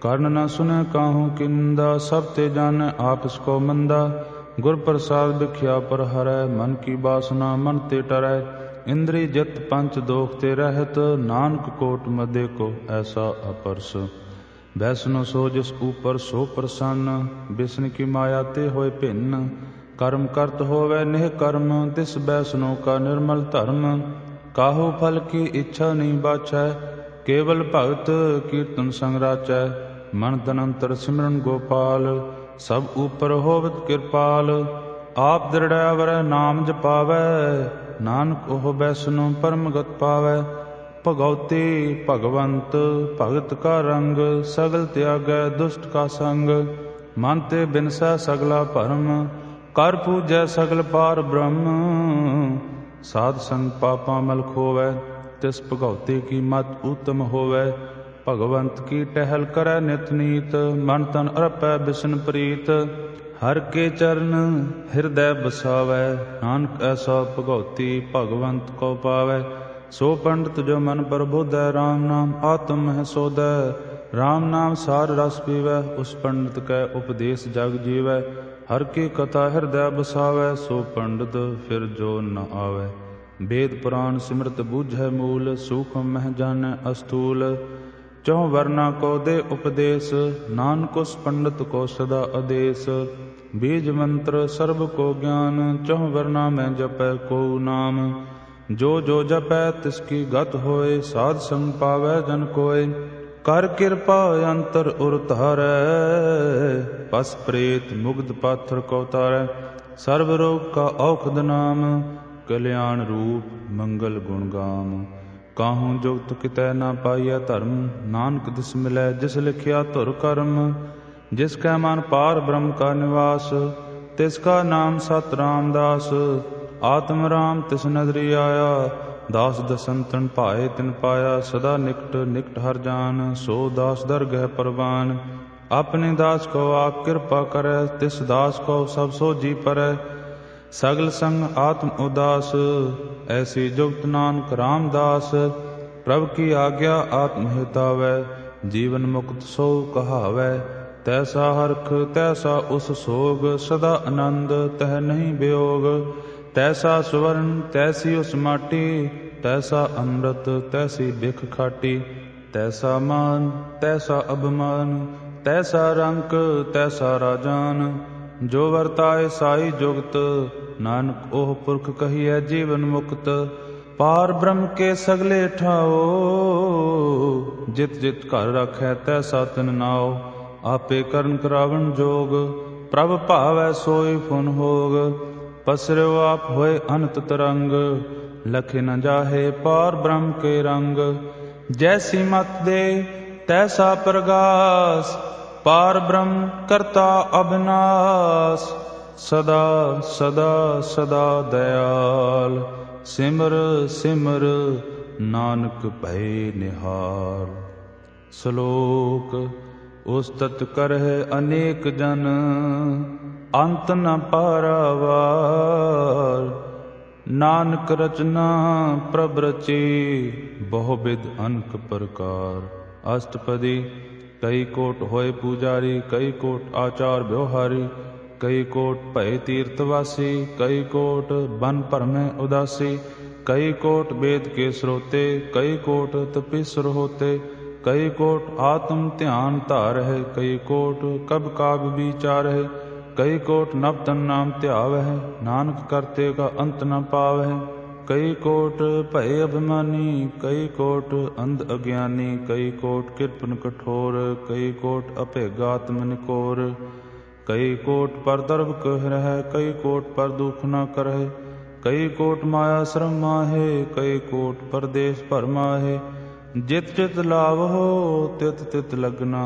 कर्ण न सुने काहू किंदा सब ते जाने आप इसको मंदा। गुर प्रसाद भिख्या पर हरै मन की बासना मन ते टरै। इंद्री जत पंच दोख ते रहत नानक कोट मदे को ऐसा अपरस। वैसनो सो जिस ऊपर सो प्रसन्न बिस्न की माया ते होए भिन्न। कर्म करत होवे निह कर्म तिस वैसनो का निर्मल धर्म। काहु फल की इच्छा नहीं बाछै केवल भगत कीर्तन संग राचै। मन तनंतर सिमरन गोपाल सब ऊपर होवत कृपाल। आप दृढ़ वर नाम जपावै नानक ओह वैष्णो परम गत पावै। भगवती भगवंत भगत का रंग सगल त्यागै दुष्ट का संग। मन ते बिनसै सगला भरम कर पूजै सगल पार ब्रह्म। साध संग पापा मल खोवै तिस भगवती की मत उत्तम होवै। भगवंत की टहल करै नितनीत मन तन अरपै बिशन प्रीत। हर के चरण हृदय बसावै नानक ऐसा भगवती भगवंत को पावै। सो पंडित जो मन प्रबोधै राम नाम आत्म है सोधै। राम नाम सार रस पीवै उस पंडित कै उपदेश जग जीवै। हर की कथा हृदय बसावै सो पंडित फिर जो न आवै। वेद पुराण सिमृत बूझै मूल सूक्ष्म मह जानै अस्थूल। चौं वरना को दे उपदेश नानक उस पंडित को सदा आदेश। बीज मंत्र सर्व को ज्ञान चौं वरना में जपै को नाम। जो जो जपै तिसकी गत होए साध संग पावै जन कोय। कर कृपा अंतर उर तारै पस प्रेत मुग्ध पाथर को तारै। सर्व रोग का औखद नाम कल्याण रूप मंगल गुणगाम। काहू जुगत कितै ना पाइया धर्म नानक तिस मिलै जिस लिखिया धुर कर्म। जिसकै मन पार ब्रह्म का निवास तिसका नाम सत रामदास। आत्म राम तिस नदरी आया दास दसन तन भाए तिन पाया। सदा निकट निकट हर जान सो दास दर गह परवान। अपने दास को आप कृपा करै तिस दास को सब सो जी परै। सगल संग आत्म उदास ऐसी जुगत नानक रामदास। प्रभु की आज्ञा आत्म हितावै जीवन मुक्त सो कहावै। तैसा हरख तैसा उस सोग सदा आनंद तह नहीं वियोग। तैसा सुवर्ण तैसी उस माटी तैसा अमृत तैसी बिख खाटी। तैसा मान तैसा अभिमान तैसा रंक तैसा राजान। जो वर्ताए साई जुगत नानक ओह पुरख कहिए जीवन मुक्त। पार ब्रह्म के सगले ठाओ जित जित कर रखै तैसा तिन नाओ। आपे करण करावण जोग प्रभ भावै सोई फुन होग। पसरियो आप होए अनंत तरंग लखे न जाहे पार ब्रह्म के रंग। जैसी मत दे तैसा प्रगास पार ब्रह्म करता अविनाश। सदा सदा सदा दयाल सिमर सिमर नानक भय निहाल। श्लोक उस्तत करहि अनेक जन अंत न पारावार। नानक रचना प्रभु रची बहुविध अनक प्रकार। अष्टपदी कई कोट होए पूजारी कई कोट आचार व्यवहारी। कई कोट भय तीर्थवासी कई कोट बन भरमे उदासी। कई कोट वेद के स्रोते कई कोट तपीसुर होते। कई कोट आत्म ध्यान धारहि कई कोट कब काब विचारहि। कई कोट नव तन नाम ध्यावहि नानक करते का अंत न पावहि। कई कोट भय अभिमानी कई कोट अंध अज्ञानी। कई कोट कृपण कठोर कई कोट अभेगात्म निकोर। कई कोट पर दर्भ कह रह कई कोट पर दुख न करह। कई कोट माया श्रम माहे कई कोट परदेश पर माहे। जित चित लाभ हो तित तित लगना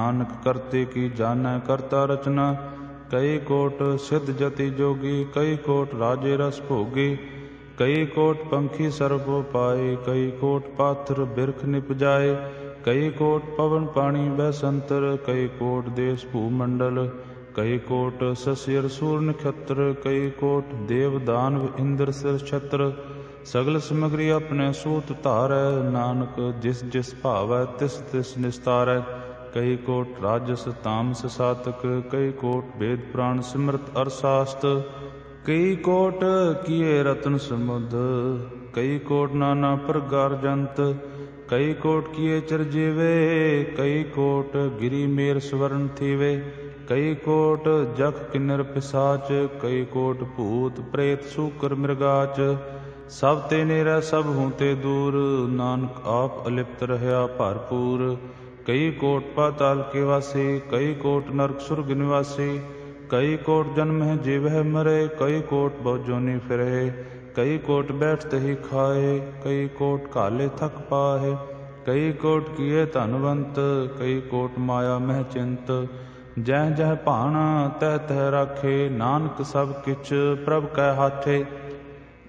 नानक करते की जानै करता रचना। कई कोट सिद्ध जति जोगी कई कोट राजे रस भोगी। कई कोट पंखी सर्वो पाए कई कोट पात्र बिरख निपजाए। कई कोट पवन पाणी बैसंतर, कई कोट देश भूमंडल, कई कोट ससिर सूर नक्षत्र, कई कोट देव दानव इंद्र सिर छत्र। सगल समग्री अपने सूत तारै, नानक जिस जिस भावै तिस तिस निस्तारै। कई कोट राजस तामस सातक, कई कोट वेद प्राण स्मृत अरसास्त। कई कोट किए रतन समुद, कई कोट नाना प्रकार जंत। कई कोट किए चिरजीवे, कई कोट गिरी मेर स्वर्ण थीवे। कई कोट जख किन्नर पिसाच, कई कोट भूत प्रेत सूकर मृगाच। सब ते नेरा सब हूँ ते दूर, नानक आप अलिप्त रहया भरपूर। कई कोट पाताल के वासी, कई कोट नरक सुरग निवासी। कई कोट जन्म है जीव है मरे, कई कोट बहुजोनी फिरे। कई कोट बैठते ही खाए, कई कोट काले थक पाए। कई कोट किए धनवंत, कई कोट माया मह चिंत। जह जह भाणा तह तह राखे, नानक सब किच प्रभ कै हाथे।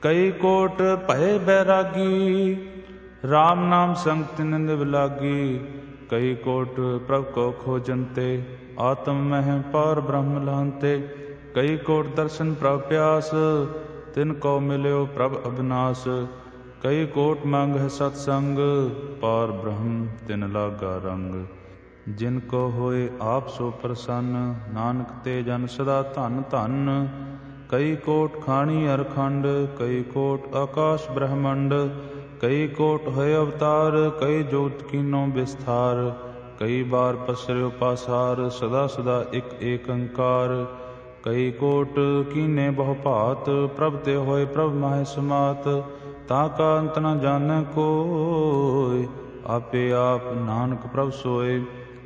कई कोट भय बैरागी, राम नाम संग तिन निव लागी। कई कोट प्रभ को खोजंते, आत्म मह पार ब्रह्म लांते। कई कोट दर्शन प्रभ प्यास, तिन को मिल्यो प्रभ अविनाश। कई कोट मंग है सत्संग, पार ब्रह्म तिन लागा रंग। जिनको होए आप सो प्रसन्न, नानक ते जन सदा धन धन। कई कोट खाणी अरखंड, कई कोट आकाश ब्रह्मंड। कई कोट होए अवतार, कई जोत कीनो विस्तार। कई बार पसरियो पासार, सदा सदा एक एकंकार। कई कोट कीने बहु भात, प्रभ ते होए प्रभ माहि समात। ताका अंत न जाने कोय, आपे आप नानक प्रभ सोय।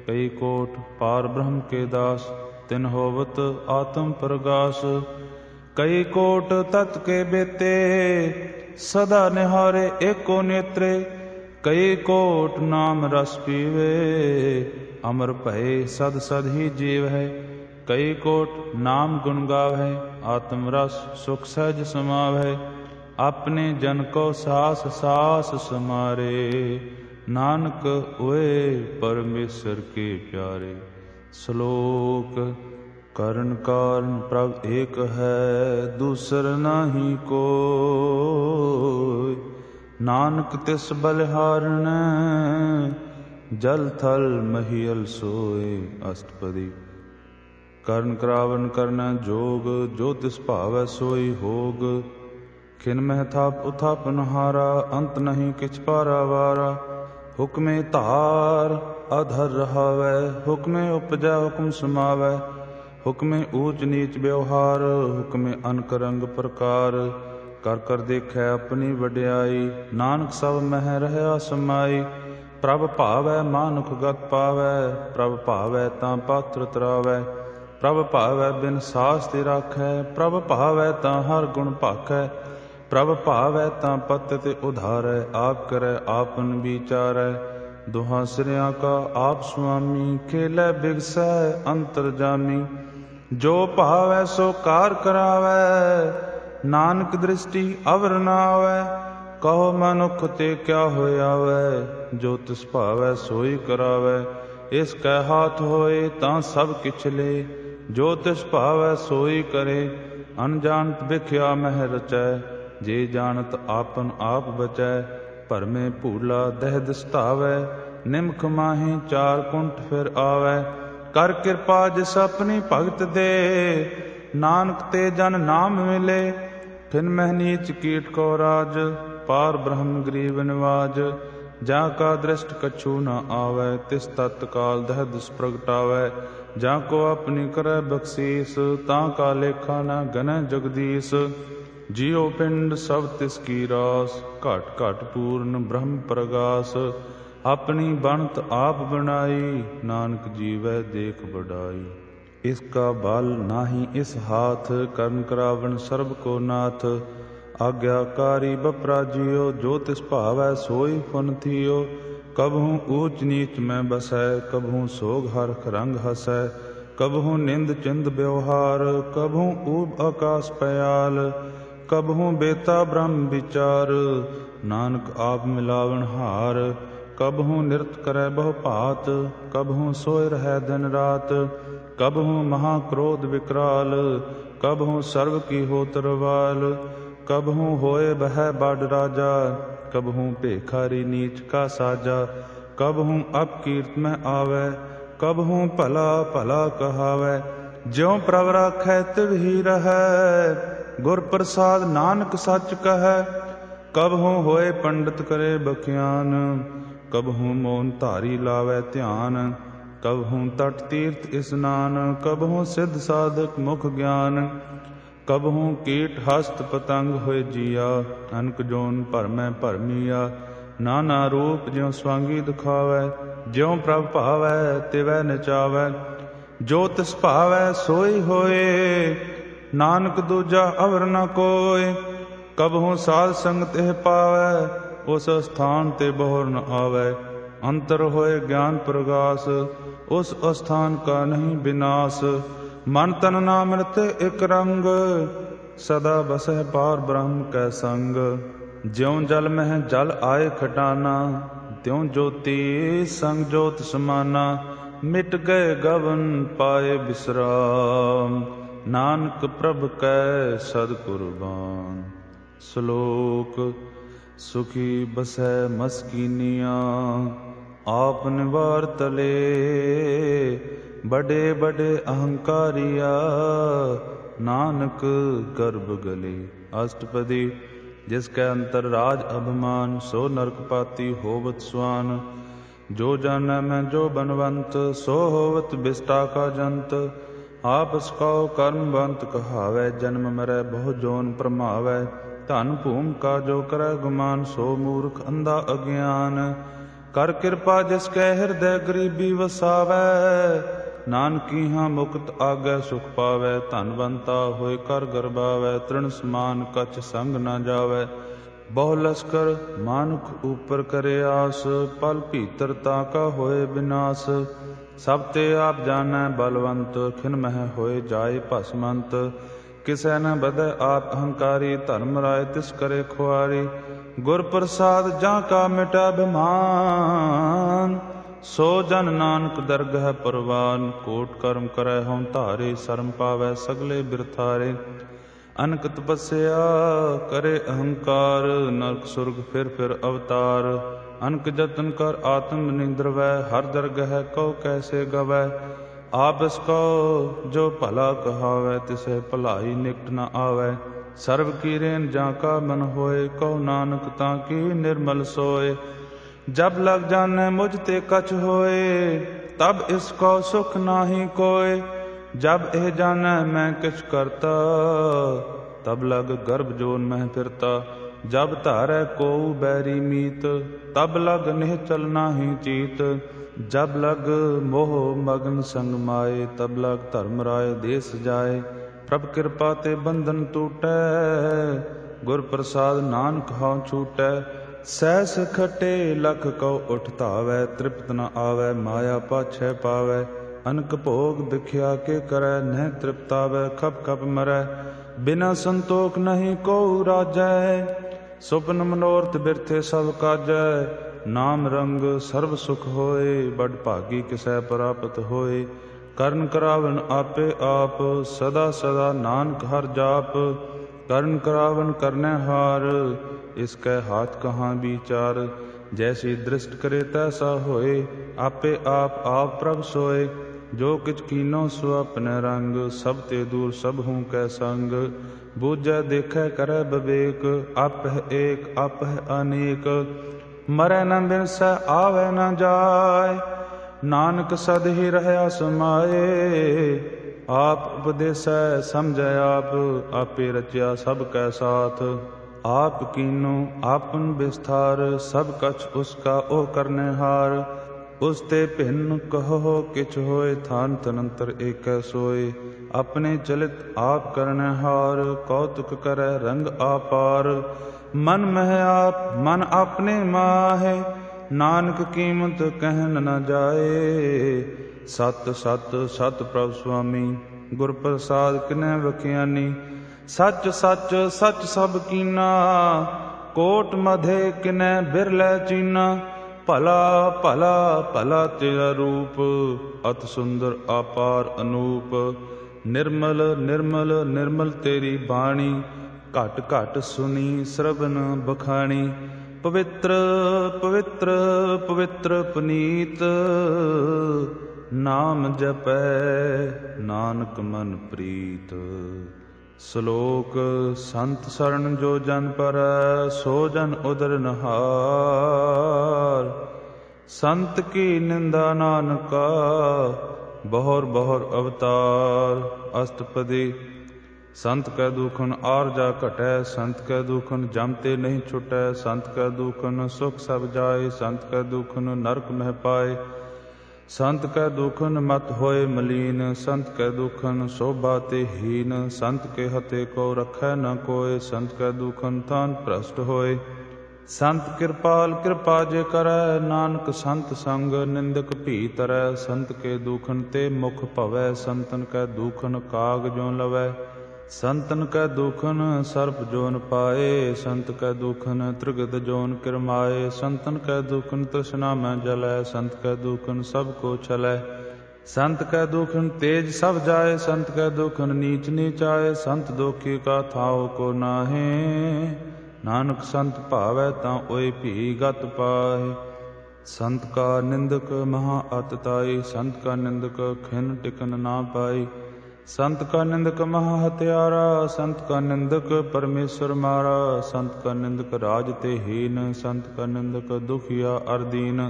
कई कोट पार ब्रह्म के दास, तिन होवत आत्म प्रगास। कई कोट तत् के बेते, सदा निहारे एको नेत्रे। कई कोट नाम रस पीवे, अमर भय सद सद ही जीव है। कई कोट नाम गुण गावै, आत्म रस सुख सहज समावै। अपने जन को सास सास समारे, नानक ओए परमेश्वर के प्यारे। श्लोक: करण कारण प्रभ एक है, दूसर नहीं कोई। नानक तिस बलिहारण, जल थल महियल सोए। अष्टपदी: करण करावन करना जोग, जो तिस भावै सोई होग। खिन मह थाप उथाप नहारा, अंत नहीं किछ पारा वारा। हुक्मे तार अधर रहावै, हुक्मे उपजै हुक्म समावै। हुक्मे ऊच नीच व्यवहार, हुक्मे अनक रंग प्रकार। कर कर देखै अपनी वड्याई, नानक सब मह रहया समाई। प्रभ भावै मानुख गत पावै, प्रभ भावै तां पात्र तरावै। प्रभ भावै बिन सास ते राखै, प्रभ भावै तां हर गुण भाखै। प्रभ भावै तां पत ते उधारै, आप करै आपन विचारै। दुहां सिरियां का आप स्वामी, खेलै बिगसै अंतर जामी। जो भावै सो कार करावै, नानक दृष्टि अवर ना आवै। कहो मनुख ते क्या होयावै, जो तिस भावै सोई करावै। इस कै हाथ होए तां सब किछ ले, जो तिस भावै सोई करे। अनजानत बिख्या मह रचै, जे जानत आपन आप बचै। भरमे भूला दह दस्तावै, निमख माही चार कुंठ फिर आवै। कर कृपा जिस अपनी भगत दे, नानक ते जन नाम मिले। फिन मह नीच कीट को राज, पार ब्रह्म गरीब निवाज। जा का दृष्ट कछु न आवै, तिस तत्काल दह दुस प्रगटावै। जा को अपनी करै बख्शीस, तां का लेखा न गनै जगदीश। जियो पिंड सब तिस की रास, घट घट पूर्ण ब्रह्म प्रगास। अपनी बनत आप बनाई, नानक जीवै देख बढ़ाई। इसका बल नाही इस हाथ, करण करावन सर्ब को नाथ। आज्ञाकारी बपरा जियो, जो तिस भावै सोई फुन थियो। कभू ऊच नीच में बसै, कभू सोग हरख रंग हसै। कभू निंद चिंद व्यवहार, कभू ऊब आकाश पयाल। कभू बेता ब्रह्म विचार, नानक आप मिलावन हार। कबहू नृत करै बहुभात, कबहू सोय रहै दिन रात। कबहू महाक्रोध विकराल, कबहू सर्व की हो तरवाल। कबहू होए बहै बड़ राजा, कबहू भेखारी नीच का साजा। कबहू अपकीर्त में आवै, कबहू भला भला कहावै। ज्यों प्रभ राखै तिव ही रहै, गुर प्रसाद नानक सच कहै। कबहू होए पंडित करे बख्यान, कबहू मौन धारी लावै ध्यान। कबहू तट तीर्थ स्नान, कबहू सिद्ध साधक मुख ज्ञान। कबहू कीट हस्त पतंग होए जिया, अनक जोन भरमै भरमिया। नाना रूप ज्यों स्वांगी दिखावै, ज्यों प्रभ भावै तिवै नचावै। जो तिस भावै सोई होए, नानक दूजा अवर न कोय। कबहू साध संगत एह पावै, उस स्थान ते बहुर न आवै। अंतर होए ज्ञान प्रगास, उस स्थान का नहीं विनाश। मन तन नामृत एक रंग, सदा बसह पार ब्रह्म कै संग। ज्यों जल मह जल आए खटाना, त्यों ज्योति संग ज्योत समाना। मिट गए गवन पाए विश्राम, नानक प्रभु कै सदगुरबान। श्लोक। सुखी बसह मस्कीनिया, आप निवार तले। बड़े बड़े अहंकारिया, नानक गर्भ गले। अष्टपदी। जिसके अंतर राज अभिमान, सो नरकपाती होवत स्वान। जो जन में जो बनवंत, सो होवत बिस्टा का जंत। आप सकाओ कर्मवंत कहावै, जन्म मरै बहु जोन प्रमावै। धन भूम का जो करै गुमान, सो मूर्ख अंधा अज्ञान। कर कृपा जिसके हृदय गरीबी वसावै। नानकी हाँ मुक्त आगै सुख पावै। धनवंता होय कर गरबावै, तृण समान कछ संग न जावै। बहु लस्कर मानुख ऊपर करे आस, पल भीतर ताका होय विनाश। सब ते आप जानै बलवंत, खिन मह होय जाय भस्मंत। किसै न बधै आप अहंकारी, धर्म राय तिस करे खुआरी। गुर प्रसाद जां का मिटै अभिमान, सो जन नानक दरगह परवान। कोट कर्म करय हों तारे, शर्म पावै सगले बिरथारे। अनक तपस्या करे अहंकार, नरक सुरग फिर अवतार। अनक जतन कर आत्म निंद्रवै, हर दरगह कौ कैसे गवै। आप इसको जो भला कहावै, तिसे भलाई निकट न आवै। सर्व की रेन जां का मन होय, कहो नानक तां की निर्मल सोय। जब लग जाने मुझते कछ होए, तब इसको सुख नाही कोय। जब एह जाने मैं किछ करता, तब लग गर्भ जोन मैं फिरता। जब धारै को बैरी मीत, तब लग नेह चलना ही चीत। जब लग मोह मगन संग माए, तब लग धर्म राय देश जाए। प्रभ कृपा ते बंधन टूटै, गुर प्रसाद नानक हौ छूटै। सैस खटे लख कौ उठ धावै, तृप्त न आवै माया पाछै पावै। अनक भोग दिखया के करै, नह तृप्तावै खप खप मरै। बिना संतोख नहीं को राजै, सुपन मनोरथ बिरथे सब काजै। नाम रंग सर्व सुख होए, बड़ भागी किसै प्राप्त होए। करण करावन आपे आप, सदा सदा नानक हर जाप। करण करावन करने हार, इसके हाथ कहाँ विचार। जैसी दृष्ट करे तैसा होए, आपे आप प्रभ सोए। जो किछ कीनो सो अपने रंग, सब ते दूर सब हूँ कै संग। बूझै देखै करै विवेक, आप है एक आप है अनेक। मरै न बिनसै आवै न जाय, नानक सद ही रहया समाये। आप उपदेसै समझै आप, आपे रचया सब कै साथ। आप कीनो आपन विस्तार, सब कछ उसका ओ करने हार। उसते भिन्न कहो किछ होए, थान तनंतर एक सोए। अपने चलित आप करने हार, कौतुक करे रंग आपार। मन मह आप मन अपने माहे, नानक कीमत कहन न जाए। सत सत सत प्रभ स्वामी, गुर प्रसाद किनै वखियानी। सच सच सच सब कीना, कोट मधे किनै बिरलै चीना। भला भला भला तेरा रूप अति सुंदर अपार अनूप। निर्मल निर्मल निर्मल तेरी बाणी घट घट सुनी सरबन बखाणी। पवित्र पवित्र पवित्र पुनीत नाम जपै नानक मन प्रीत। श्लोक संत शरण जो जन पर सो जन उदर नहार। संत की निंदा नानका बहुर बहुर अवतार। अष्टपदी संत कै दुखन आर जा घटै। संत कै दुखन जमते नहीं छुटै। संत कै दुखन सुख सब जाए। संत कै दुखन नरक मह पाए। संत कै दुखन मत होए मलीन। संत कै दुखन शोभा ते हीन। संत के हते को रखै न कोय। संत कै दुखन तान भ्रष्ट होए। संत कृपाल कृपा जे करै। नानक संत संग निंदक भी तरै। संत के दुखन ते मुख भवै। संतन कै दुखन काग जो लवै। संतन कै दुखन सर्प जोन पाए। संत कै दुखन त्रिगत जोन किरमाए। संतन कै दुखन तृष्णा में जलै। संत कै दुखन सब को छलै। संत कै दुखन तेज सब जाए। संत कै दुखन नीच नीच आए। संत दुखी का थाओ को नाहे। नानक संत भावै तां ओए भी गत पाए। संत का निंदक महा अतताई। संत का निंदक खिन टिकन ना पाई। संत का निंदक महा हत्यारा। संत का निंदक परमेश्वर मारा। संत का निंदक राज ते हीन। संत का निंदक दुखिया अर्दीन।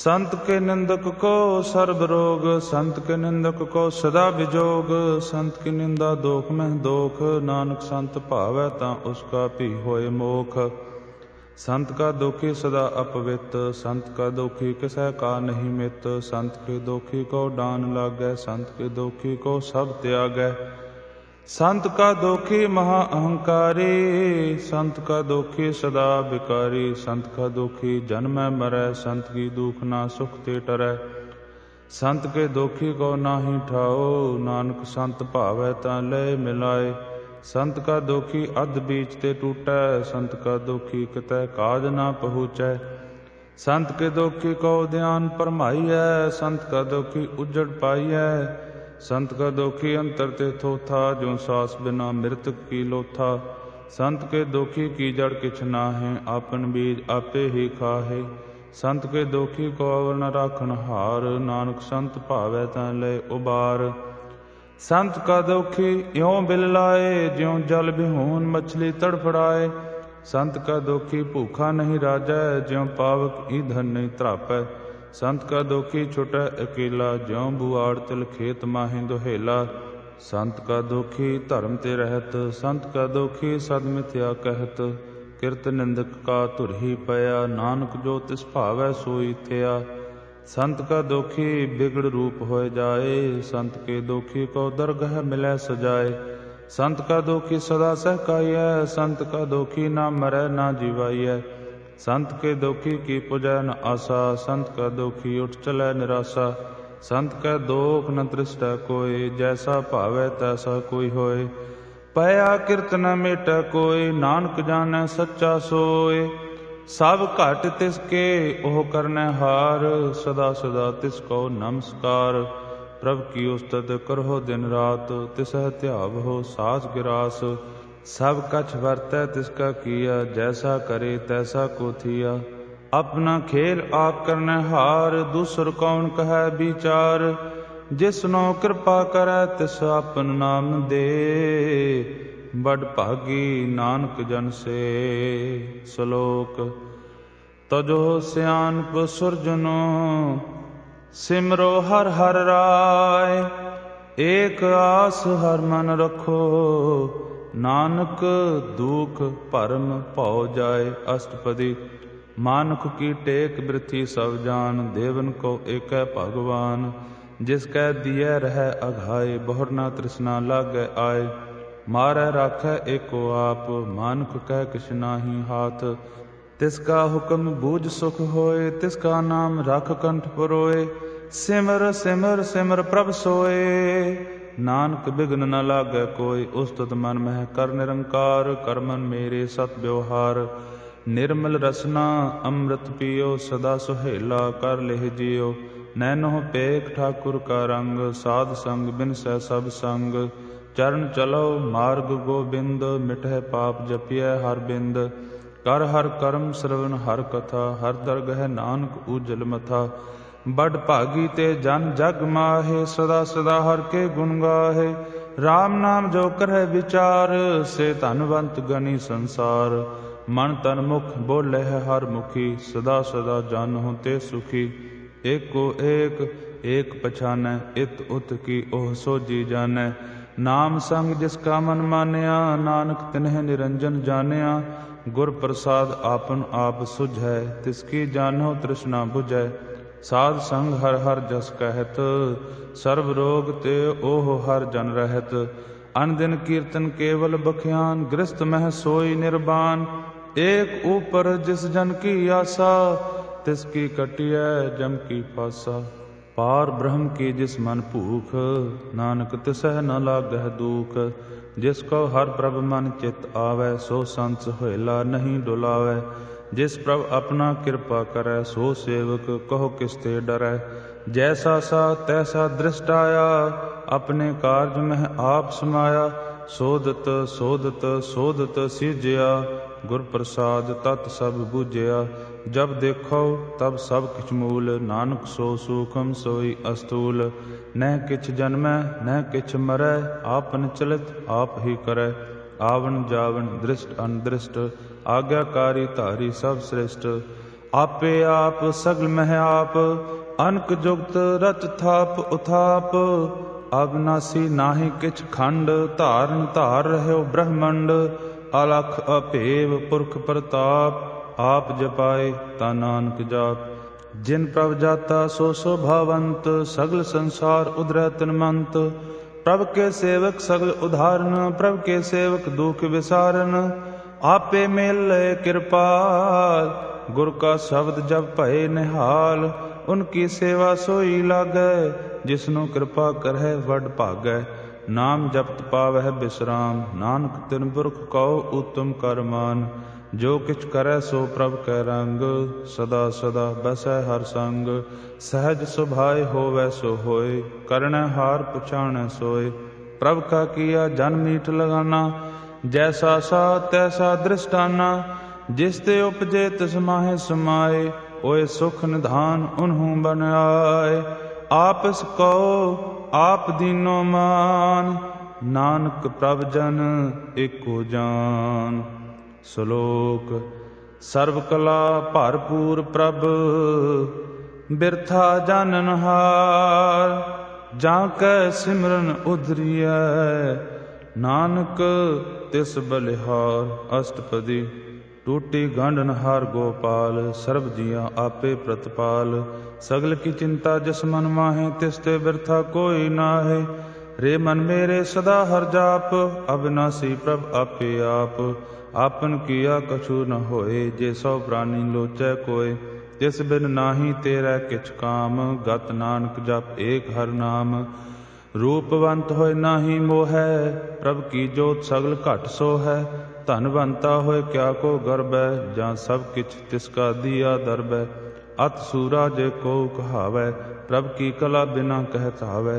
संत के निंदक को सर्व रोग। संत के निंदक को सदा विजोग। संत की निंदा दोख मह दोख। नानक संत भावै तां उसका भी होए मोख। संत का दुखी सदा अपवित। संत का दुखी किसै का नहीं मित। संत के दुखी को डान लागै। संत के दुखी को सब त्यागै। संत का दुखी महा अहंकारी। संत का दुखी सदा भिकारी। संत का दुखी जन्मै मरै। संत की दुख ना सुख ते टरै। संत के दुखी को नाहीं ठाओ। नानक संत भावै तां ले मिलाए। संत का दुखी अध बीच ते टूटै। संत का दुखी कितै काज ना पहुँचै। संत के दुखी को ध्यान परमाईयै। संत का दुखी उजड़ पाईयै। संत का दुखी अंतर ते थोथा। ज्यों सास बिना मृतक की लोथा। संत के दुखी की जड़ किछ नाहे। आपन बीज आपे ही खाहे। संत के दुखी को अवर न राखन हार। नानक संत भावै तां ले उबार। संत का दुखी यों बिललाए। ज्यों जल बिहून मछली तड़फड़ाए। संत का दुखी भूखा नहीं राजै। ज्यों पावक ईंधन नहीं त्रापै। संत का दुखी छुटै अकेला। ज्यों बुआड़ तिल खेत माही दुहेला। संत का दुखी धर्म ते रहत। संत का दुखी सद मिथ्या कहत। किरत निंदक का धुरही पया। नानक जो तिस भावै सोई थिया। संत का दुखी बिगड़ रूप होए जाए। संत के दुखी को दरगह मिलै सजाए। संत का दुखी सदा सहकाईयै। संत का दुखी ना मरै ना जीवाईयै। संत के दुखी की पुजै न आसा। संत का दुखी उठ चलै निराशा। संत कै दोख न तृष्टै कोय। जैसा भावै तैसा कोई होय। पया किरत न मेटै कोय। नानक जानै सच्चा सोय। सब घट तिसके ओह करनै हार। सदा सदा तिसको नमस्कार। प्रभ की उस्तत करहो दिन रात। तिसह ध्याव हो साज गिरास। सब कछ वर्तै तिसका किया। जैसा करे तैसा को थिया। अपना खेल आप करनै हार। दूसर कौन कहै विचार। जिसनो कृपा करै तिस आपन नाम दे। बड़ भागी नानक जन से। श्लोक तजो सियानप सुरजनो सिमरो हर हर राय। एक आस हर मन रखो नानक दुख परम पाओ जाए। अष्टपदी मानख की टेक वृथि सब जान। देवन को एक है भगवान। जिसकै दिए रह अघाय। बहुर ना तृष्णा लागै आए। मारै राखै एको आप मानख कह किछ नाही हाथ। तिसका हुक्म बूझ सुख होए। तिसका नाम राख कंठ परोए। सिमर सिमर सिमर प्रभ सोए। नानक बिघ्न न लागै कोय। उस्तत मन मह कर निरंकार। कर मन मेरे सत व्यवहार। निर्मल रसना अमृत पियो सदा सुहेला कर लेह जियो। नैनो पेख ठाकुर का रंग साध संग बिनसै सब संग। चरण चलो मार्ग गोबिंद मिटह पाप जपिय हर बिंद। कर हर कर्म श्रवण हर कथा हर दरगह नानक उजल मथा। बड़ भागी ते जन जग माहे सदा सदा हर के गुण गाहे। राम नाम जो करह विचार से धनवंत गनी संसार। मन तन मुख बोले है हर मुखी सदा सदा जन होते सुखी। एको एक एक पछानै इत उत की ओह सो जी जानै। नाम संग जिसका मन मान्या नानक तिन्ह निरंजन जान्या। गुर प्रसाद आपन आप सुझै तिसकी जानो तृष्णा बुझै। साध संग हर हर जस कहत सर्व रोग ते ओह हर जन रहत। अनदिन कीर्तन केवल बख्यान गृहस्थ मह सोई निर्बान। एक ऊपर जिस जन की आसा तिसकी कटिया जम की फासा। पार ब्रह्म की जिस मन भूख नानक तिसह न लागह दूख। जिसको हर प्रभ मन चित आवै सो संस होयला नहीं डुलावै। जिस प्रभ अपना कृपा करै सो सेवक कहो किसते डरै। जैसा सा तैसा दृष्ट आया अपने कार्य में आप समाया। सोधत सोधत सोधत सीजया गुर प्रसाद तत् सब बुझया। जब देखो तब सब किछ मूल नानक सो सूखम सोई अस्तूल। न किछ जन्मै न किछ मरै आपन चलित आप ही करै। आवन जावन दृष्ट अनदृष्ट आज्ञाकारी तारी सब श्रेष्ठ। आपे आप सगल मह आप अनक जुगत रच थाप उथाप। अविनासी नाहि किछ खंड धारण धार रह्यो ब्रह्मंड। अलख अभेव पुरख प्रताप आप जपाए ता नानक जाप। जिन प्रभ जाता सो शोभावंत सगल संसार उदरै तनमंत। प्रभ के सेवक सगल उधारन प्रभ के सेवक दुख विसारन। आपे मेले कृपाल गुर का शब्द जब भय निहाल। उनकी सेवा सोई लागै जिसनु कृपा करहै वड भागै। नाम जपत पावै बिश्राम नानक तिन पुरख कहो उत्तम करमान। जो किछ करै सो प्रभ कै रंग सदा सदा बसै हर संग। सहज सुभाए होवै सो होए करणै हार पछाणै सोए। प्रभ का किया जन मीठ लगाना जैसा सा तैसा दृष्टाना। जिसते उपजे तिस माहे समाए ओए सुख निधान उन्हु बन आए। आपस कहो आप दीनो मान नानक प्रभ जन एको जान। श्लोक सर्वकला भरपूर प्रभ बिरथा जाननहार। जाकै सिमरन उधरिय नानक तिस बलिहार। अष्टपदी टूटी गांडन हार गोपाल सर्ब जिया आपे प्रतपाल। सगल की चिंता जिस मन माहे तिस्ते बिरथा कोई नाहे। रे मन मेरे सदा हर जाप अविनासी प्रभ आपे आप। आपन किया कछु न होए जे सौ प्राणी लोचै कोय। तिस बिन नाही तेरा किछ काम गत नानक जप एक हर नाम। रूपवंत होय नाही मोहै प्रभ की जोत सगल घट सो है। धनवंता होय क्या को गर्भ है जा सब किछ तिसका दिया दर्भ है। अत सूरा जे को कहावै प्रभ की कला बिना कहतावै।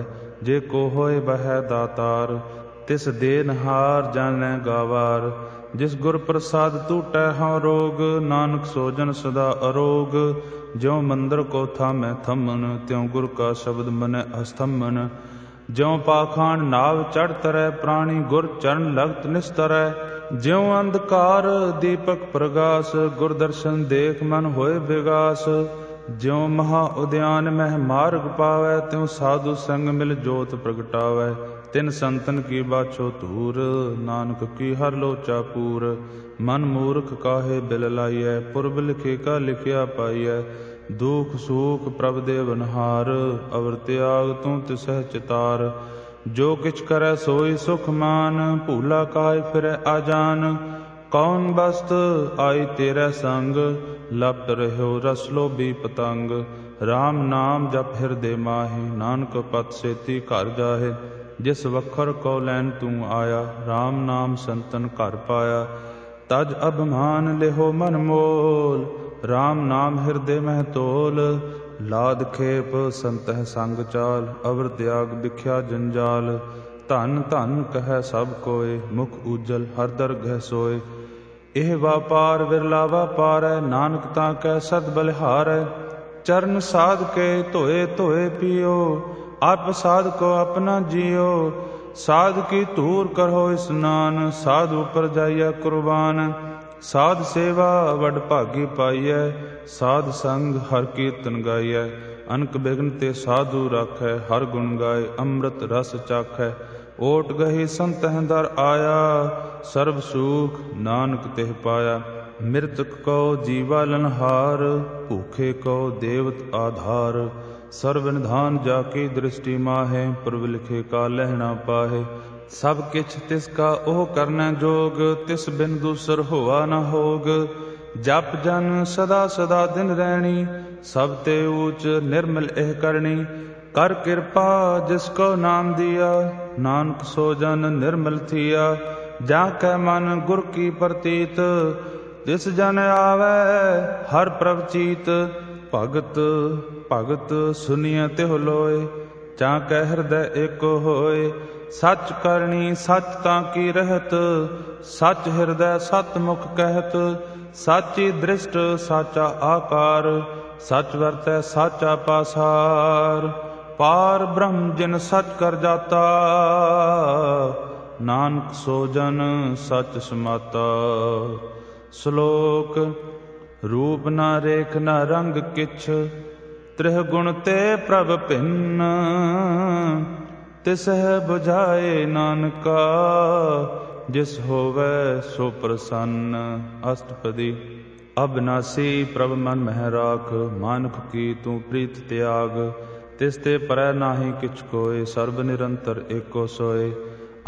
जे को होय वह दातार तिस देनहार जानै गावार। जिस गुर प्रसाद टूटै हाँ रोग नानक सोजन सदा अरोग। ज्यों मंदिर को थामै थमन त्यों गुर का शब्द मनै अस्थमन। ज्यों पाखांड नाव चढ़ तरै प्राणी गुर चरण लगत निस्तरै। ज्यों अंधकार दीपक प्रगास गुर दर्शन देख मन होए विगास। ज्यों महा उद्यान मह मार्ग पावै त्यों साधु संग मिल जोत प्रगटावै। तिन संतन की बाछो धूर नानक की हर लोचा पूर। मन मूर्ख काहे बिल लाइयै पुरब लिखे का लिखिया पाइयै। दुख सुख प्रभ दे बनहार अवर त्याग तू तिसह चितार। जो किछ करै सोई सुखमान भूला काय फिरै आजान। कौन बस्त आई तेरै संग लपट रह्यो रस लोभी पतंग। राम नाम जप हृदय माहि नानक पत सेती घर जाहि। जिस वखर कौ लैन तू आया राम नाम संतन घर पाया। तज अब मान लेहो मनमोल, राम नाम हृदय मह तोल। लाद खेप संतह संग चाल, अवर त्याग बिख्या जंजाल। धन धन कह सब कोय, मुख उजल हर दरगह सोय। एह वापार विरला वापार है, नानक तां कह सद बलिहार है। चरण साध के धोए धोए पियो, आप साध को अपना जियो। साध की धूर करो स्नान, साधु पर जाइया कुर्बान। साध सेवा वड भागी पाइय, साध संग हर कीर्तन गाइय। अनक बिघ्न ते साधु राखै, हर गुण गाय अमृत रस चाखै। ओट गही संतह दर आया, सर्व सुख नानक तेह पाया। मृतक को जीवा लनहार, भूखे को देवत आधार। सर्व निधान जाकी दृष्टि माहे, प्रभु लिखे का लहना पाहे। सब किछ तिसका ओह करना जोग, तिस बिन दूसर होआ न होग। जप जन सदा सदा दिन रहनी, सब ते ऊच निर्मल एह करनी। कर कृपा जिसको नाम दिया, नानक सो जन निर्मल थिया। जा कै मन गुर की प्रतीत, तिस जन आवे हर प्रवचीत। भगत भगत सुनिय तिह लोय, जा कै हृदय एको होय। सच करनी सच तां की रहत, सच हृदय सत मुख कहत। साची दृष्ट साचा आकार, सच वर्तै साचा पासार। पार ब्रह्म जिन सच कर जाता, नानक सो जन सच समाता। श्लोक। रूप न रेख न रंग किछ, त्रिह गुण ते प्रभ भिन्न। तिसह बुझाए नानका, जिस होवै सो प्रसन्न। अष्टपदी। अबनासी प्रभ मन मह राख, मानख की तू प्रीत त्याग। तिसते परै नाही किछ कोय, सर्व निरंतर एको सोय।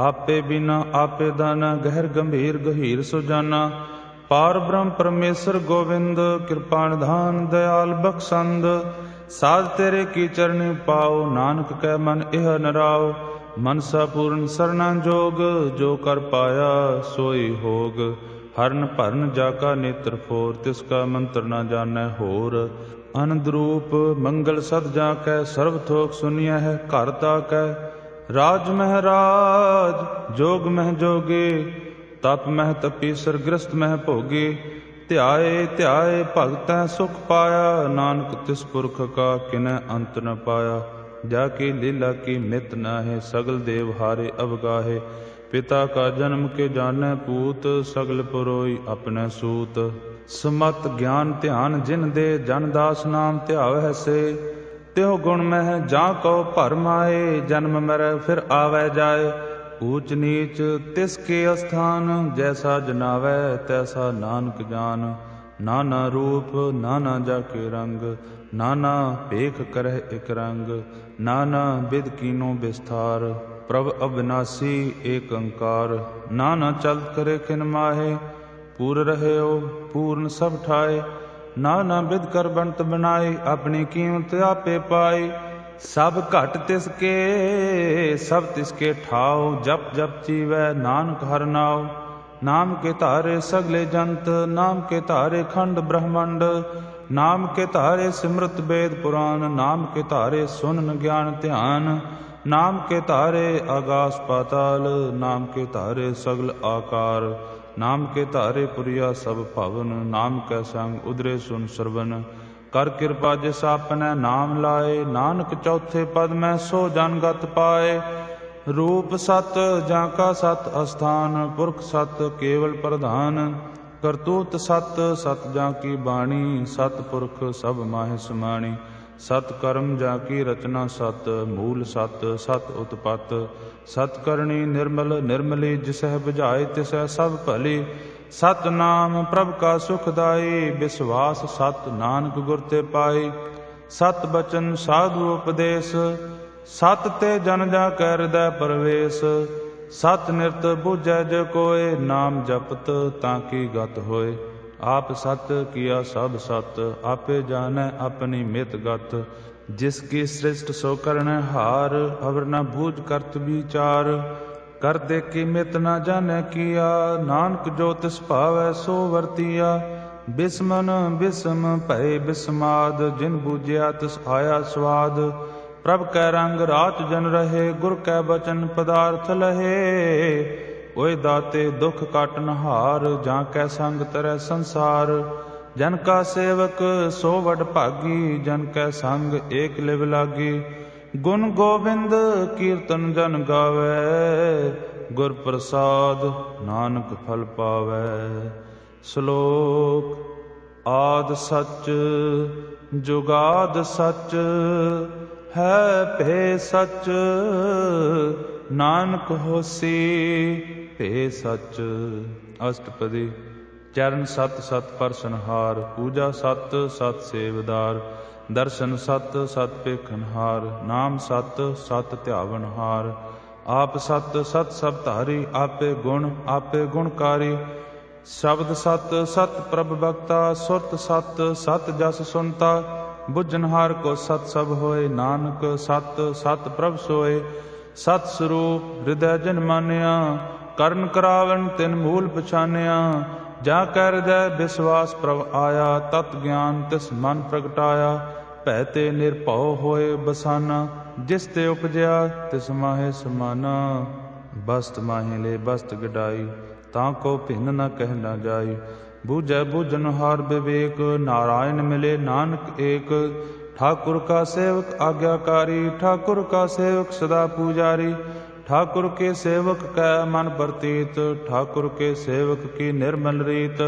आपे बिना आपे दाना, गहर गंभीर गहीर सुजाना। पार ब्रह्म परमेश्वर गोविंद, कृपा निधान दयाल बख्शंद। साध तेरे की चरणी पाओ, नानक कै मन एह नराओ। मन सा पूर्ण सरना जोग, जो कर पाया सोई होग। हरन भरन जाका नेत्र फोर, तिसका मंत्र न जानै होर। अनंद रूप मंगल सद जाकै, सर्व थोक सुनिया है घर ताकै। राज मह राज जोग मह जोगे, तप मह तपी सरग्रस्त मह भोगे। ध्याए ध्याए भगतै सुख पाया, नानक तिस पुरख का किनै अंत न पाया। जाकी लीला की मित नाहे, सगल देव हारे अवगाहे। पिता का जन्म के जानै पूत, सगल पुरोई अपने सूत। समत ज्ञान ध्यान जिन दे, जन दास नाम ध्यावै से। त्यों गुण मह जा को भरमाए, जन्म मरै फिर आवै जाए। ऊच नीच तिसके स्थान, जैसा जनावै तैसा नानक जान। नाना रूप नाना जाके रंग, नाना भेख करह एक रंग। नाना बिद कीनो विस्तार, प्रभ अविनाशी एक अंकार। नाना चलत करे खिन माहे, पूर रहे हो पूर्ण सब ठाए। नाना बिद कर बनत बनाए, अपनी कीमत आपे पाए। सब घट तिसके सब तिसके ठाओ, जप जप जीवै नानक हर नाओ। नाम के तारे सगले जंत, नाम के तारे खंड ब्रह्मंड। नाम के तारे सिमरत वेद पुराण, नाम के तारे सुनन ज्ञान ध्यान। नाम के तारे आकाश पाताल, नाम के तारे सगल आकार। नाम के तारे पुरिया सब भवन, नाम के संग उदरे सुन सरवन। कर कृपा जिस आपने नाम लाए, नानक चौथे पद में सो जनगत पाए। रूप सत जाका सत अस्थान, पुरख सत केवल प्रधान। करतूत सत सत जाकी बाणी, सत पुरख सब माहि समाणी। सत कर्म जाकी रचना सत, मूल सत सत उत्पत। सत करणी निर्मल निर्मली, जिसह बुझाए तिसह सब भली। सत नाम प्रभ का सुखदाई, विश्वास सत नानक गुर ते पाई। सत बचन साधु उपदेश, सत ते जन जा कर हृदय प्रवेश। सत निरत बुझै जे कोय, नाम जपत ताकी गत होय। आप सत किया सब सत, आपे जानै अपनी मित गत। जिसकी सृष्ट सो करण हार, अवर न बूझ करत विचार। कर दे कीमत न जाने किया, नानक जो तिस भावै सो वरतिया। बिस्मन बिस्म भय बिस्माद, जिन बूझया तिस आया स्वाद। प्रभ कै रंग रात जन रहे, गुर कै बचन पदार्थ लहे। ओए दाते दुख काटन हार, जा कै संग तरै संसार। जन का सेवक सो वड भागी, जन कै संग एक लिव लागी। गुण गोविंद कीर्तन जन गावै, गुर प्रसाद नानक फल पावै। श्लोक। आद सच जुगाद सच है भे सच, नानक होसी भे सच। अष्टपदी। चरण सत सत परसनहार, पूजा सत सत सेवदार। दर्शन सत सत पेखनहार, नाम सत सत ध्यावनहार। आप सत सत सब धारी, आपे गुणकारी। शब्द सत सत प्रभ भक्ता, सुरत सत सत जस सुनता। बुझनहार को सत सब होए, नानक सत सत प्रभ सोए। सत स्वरूप हृदय जिन मानिया, करण करावन तिन मूल पछानिया। जा कर जय विश्वास प्रभ आया, तत् ज्ञान तिस मन प्रगटाया। भय ते निरभउ होए बसाना, जिस ते उपजया तिस माहे समाना। बस्त माहे ले बस्त गडाई, ताको भिन्न न कह न जाई। बूझै बूझनहार विवेक, नारायण मिले नानक एक। ठाकुर का सेवक आज्ञाकारी, ठाकुर का सेवक सदा पूजारी। ठाकुर के सेवक कै मन प्रतीत, ठाकुर के सेवक की निर्मल रीत।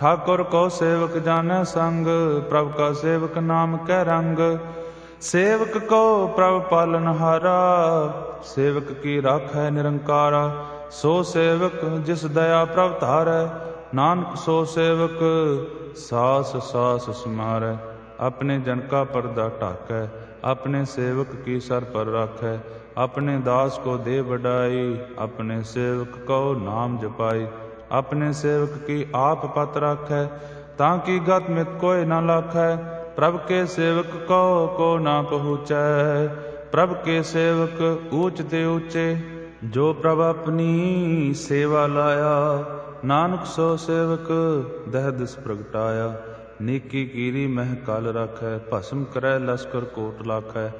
ठाकुर को सेवक जाने संग, प्रभु का सेवक नाम कै रंग। सेवक को प्रभु पालनहारा, सेवक की राख है निरंकारा। सो सेवक जिस दया प्रभु धारै, नानक सो सेवक सास सास समारै। अपने जन का पर्दा ढाकै, अपने सेवक की सर पर राखै। अपने दास को दे बढ़ाई, अपने सेवक को नाम जपाई। अपने सेवक की आप पत राखै, ताकि गत मित कोई न लाखै। प्रभु के सेवक को ना पहुँचै, प्रभु के सेवक ऊंच ते ऊंचे। जो प्रभु अपनी सेवा लाया, नानक सो सेवक दह दिस प्रगटाया। नीकी कीरी मह काल राखै, भस्म करै लश्कर कोट लाखै।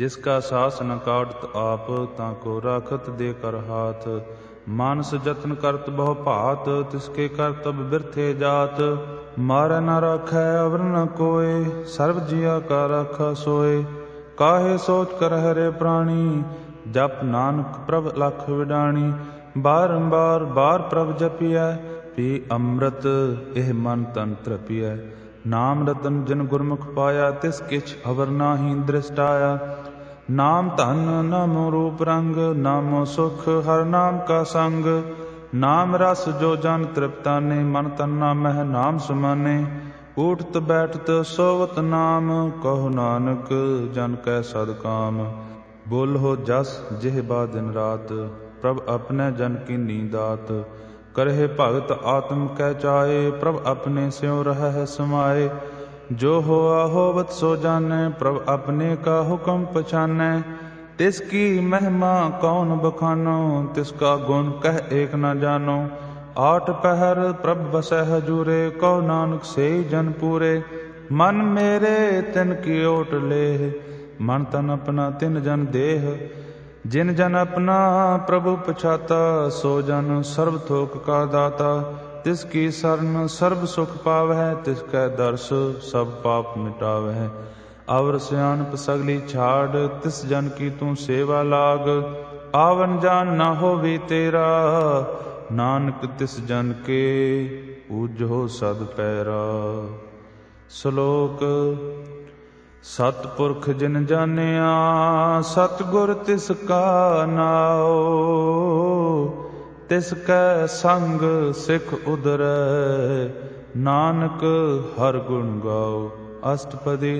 जिसका सास न काटत आप, ताको राखत दे कर हाथ। मानस जतन करत बहु भात, तिसके करतब बिरथे जात। मारै न राखै अवर न कोय, सर्व जिया का राखा सोय। काहे सोच कर हरे प्राणी, जप नानक प्रभ लख विडाणी। बारंबार बार प्रभ जपिया, पी अमृत एह मन तन तृपिया। नाम रतन जिन गुरमुख पाया, तिस किछ अवर नाही दृष्ट आया। नाम धन नामो रूप रंग, नामो सुख हर नाम का संग। नाम रस जो जन तृप्ताने, मन तना मह नाम सुमाने। उठत बैठत सोवत नाम, कहो नानक जन कै सद काम। बोल हो जस जिह बा दिन रात, प्रभ अपने जन की नीदात। करहे भगत आत्म कै चाए, प्रभ अपने स्यों रहै समाए। जो होआ होवत सो जाने, प्रभ अपने का हुक्म पछानै। तिसकी महिमा कौन बखानो, तिसका गुण कह एक न जानो। आठ पहर प्रभ बसै हजूरे, कहो नानक से जन पूरे। मन मेरे तिन की ओट लेह, मन तन अपना तिन जन देह। जिन जन अपना प्रभु पछाता, सो जन सर्व थोक का दाता। तिसकी शरण सर्व सुख पावै, तिसकै दर्श सब पाप मिटावै। अवर सियाणप सगली छाड़, तिस जन की तू सेवा लाग। आवन जान न होवी तेरा, नानक तिस जन के पूजो सद पैरा। श्लोक। सतपुरख जिन जानिया, सतगुर तिसका नाओ। तिसकै संग सिख उदरै, नानक हर गुण गाओ। अष्टपदी।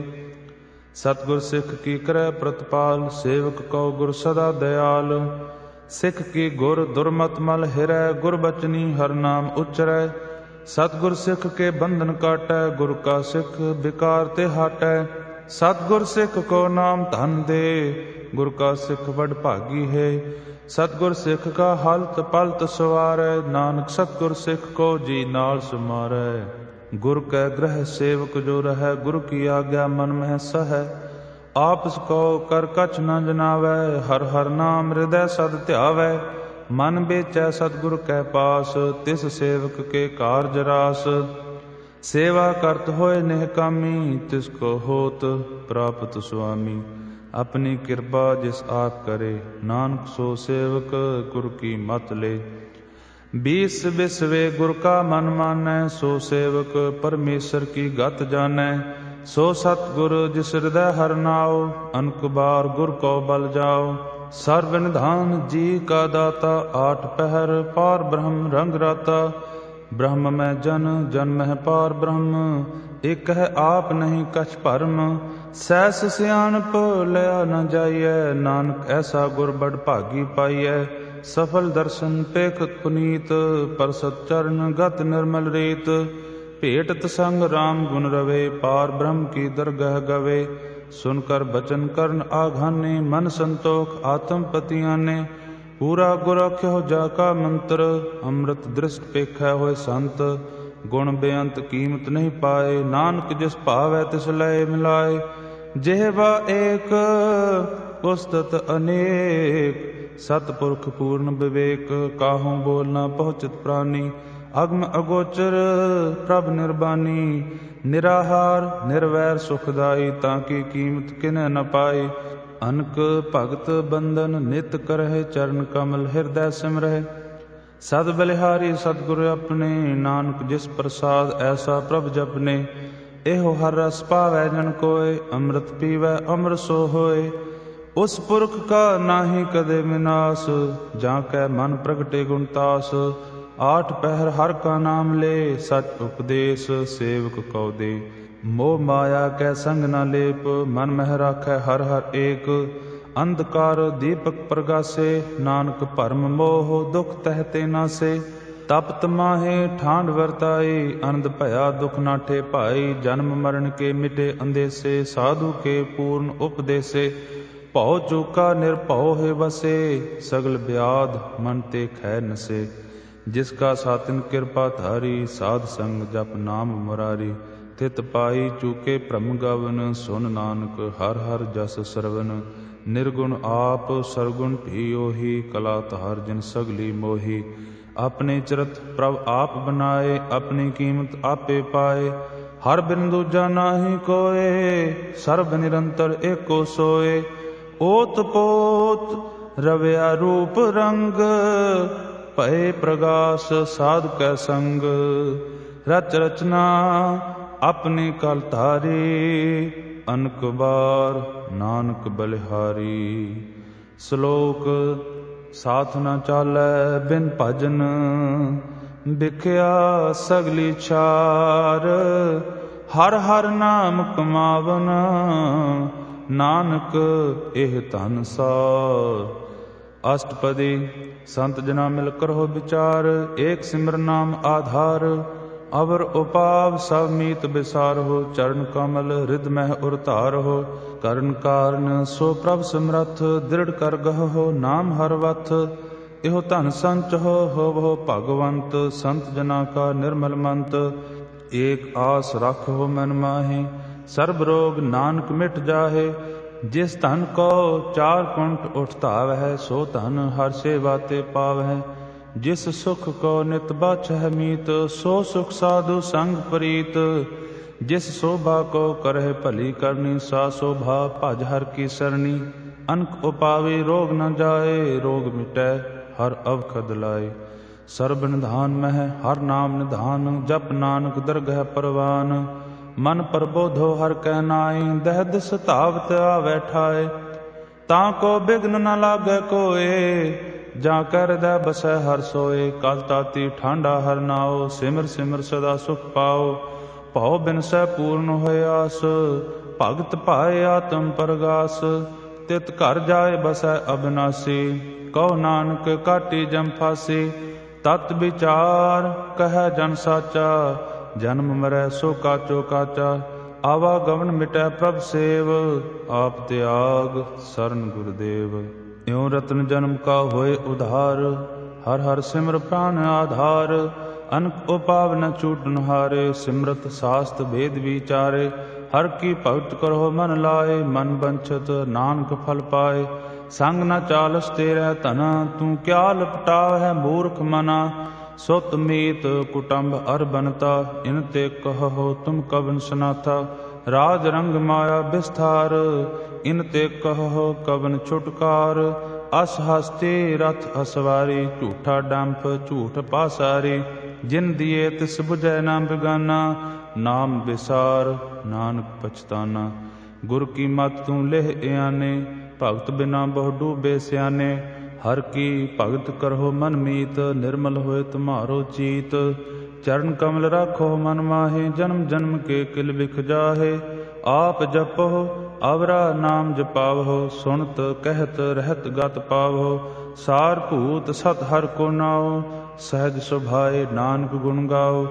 सतगुर सिख की करय प्रतपाल, सेवक कौ गुर सदा दयाल। सिख की गुर दुर्मत मल हिरै, गुर बचनी हर नाम उच्चरै। सतगुर सिख के बंधन काटै, गुर का सिख विकार ते हाटै। सतगुर सिख को नाम धन दे, गुर का सिख बड़ भागी है। सतगुर सिख का हलत पलत सवार, नानक सतगुर सिख को जी नाल सुमार। गुर कै ग्रह सेवक जो रह, गुरु की आज्ञा मन मह सह। आप को कर कछ न जनावै, हर हर नाम हृदय सद ध्यावै। मन बेचै सतगुर कै पास, तिस सेवक के कारज रास। सेवा करत होए नेहकामी, तिसको होत प्राप्त स्वामी। अपनी कृपा जिस आप करे, नानक सो सेवक गुर की मत ले। बीस बिसवे गुर का मन मानै, सो सेवक परमेश्वर की गत जानै। सो सतगुर जिस हृदय हर नाओ, अनक बार गुर को बल जाओ। सर्वनिधान जी का दाता, आठ पहर पार ब्रह्म रंग राता। ब्रह्म में जन जन्म है पार ब्रह्म, एक है आप नहीं कछ भरम। सैस सियानप लिया न जाइए, नानक ऐसा गुर बड़ भागी पाइए। सफल दर्शन पेखत पुनीत, परसत चरण गत निर्मल रीत। भेटत संग राम गुण रवे, पार ब्रह्म की दरगह गवे। सुनकर बचन कर्ण आघाने, मन संतोख आत्मपतिया ने। पूरा गुर आख्यो जाका मंत्र, अमृत दृष्ट पेखा होए संत। गुण बेअंत कीमत नहीं पाए, नानक जिस भावै तिस लय मिलाए। जेहवा एक पुस्तत अनेक, सतपुरख पूर्ण विवेक। काहू बोल न पहुँचत प्राणी, अगम अगोचर प्रभ निर्बानी। निराहार निर्वैर सुखदाई, ताकि कीमत किन्ह न पाए। अनक भगत बंधन नित करहि, चरण कमल हृदय सिमरहि। सद बलिहारी सतगुरु अपने, नानक जिस प्रसाद ऐसा प्रभु जपने। एहो हर रस पावै जन कोय, अमृत पीवै अमृत सो होय। उस पुरख का नाहि कदे विनाश, जाकै मन प्रगटे गुणतास। आठ पहर हर का नाम ले, सच उपदेश सेवक कौ दे। मोह माया कै संग न लेप, मन मह राखै हर हर एक। अंधकार दीपक प्रगासे, नानक भरम मोह दुख तहते नासे। तपत माहे ठांड वरताई, अनंद भया दुख नाठे भाई। जन्म मरण के मिटे अंदेसे, साधु के पूर्ण उपदेसे। भौ चूका निरभौ है बसे, सगल ब्याध मन ते खै नसे। जिसका सातिन कृपा धारी, साध संग जप नाम मुरारी। थित पाई चूके ब्रह्म गवन, सुन नानक हर हर जस सरवन। निर्गुण आप सरगुण भीयोही, कला तहर जिन सगली मोही। अपने चरत प्रभ आप बनाए, अपनी कीमत आपे पाए। हर बिन दूजा नाही कोए, सर्व निरंतर एको सोए। ओत पोत रव्या रूप रंग, भय प्रगास साधकै संग। रच रचना अपने कल तारी, अनक बार नानक बलिहारी। श्लोक। साथ न चालै बिन भजन, बिख्या सगली चार। हर हर नाम कमावन, नानक एह धन सार। अष्टपदी। संत जना मिल करहो विचार, एक सिमर नाम आधार। अवर उपाव सब मीत बिसार हो, चरण कमल हृद मह उरतार हो। करण कारण सो प्रभ समरथ, दृढ़ कर गह हो नाम हर वथ। इहो धन संच हो भगवंत, संत जना का निर्मल मंत। एक आस रख हो मन माहे, सर्ब रोग नानक मिट जाहे। जिस धन को चार कुंट उठताव है, सो धन हर सेवा ते पाव है। जिस सुख को नित बाछह मीत, सो सुख साधु संग प्रीत। जिस शोभा को करह भली करनी, सा शोभा भज हर की सरनी। अनक उपावे रोग न जाए, रोग मिटै हर अवखद लाए। सर्ब निधान मह हर नाम निधान, जप नानक दरगह परवान। मन प्रबोधो हर कै नाई, दहद सतावत आवै ठाए। ताको बिघ्न न लागै कोए, जाकै हृदय बसै हर सोए। काल ताती ठांडा हर नाओ, सिमर सिमर सदा सुख पाओ। भौ बिनसै पूर्ण होय आस, भगत पाए आत्म प्रगास। तित घर जाए बसै अबनासी, कहो नानक काटी जम फासी। तत् विचार कह जन साचा, जन्म मरै सो काचो काचा। आवागमन मिटै प्रभ सेव, आप त्याग शरण गुरुदेव। इं रत्न जन्म का होए उधार, हर हर सिमर प्राण आधार। अनक उपाव न छूटन हारे, सिमरत सास्त भेद विचारे। हर की भगत करो मन लाए, मन बंछत नानक फल पाए। संग न चालस तेरा तना, तू क्या लपटा है मूर्ख मना। सुत मीत कुटुंब अरबनता, इनते कहो तुम कवन सनाथा। राज रंग माया विस्तार, इनते कहो कवन छुटकार। अस हस्ते रथ असवारी, झूठा डंप झूठ पासारी। जिन दिए तिस बुझै न बिगाना, नाम विसार नानक पछताना। गुर की मत तू लेह आने, भगत बिना बहु डूबे स्याने। हर की भगत करहो मन मीत, निर्मल होए तुम्हारो चीत। चरण कमल राखो मन माहे, जन्म जन्म के किल बिख जाहे। आप जपो अवरा नाम जपावहो, सुनत कहत रहत गत पावहो। सार भूत सत हर को नाओ, सहज सुभाए नानक गुण गाओ।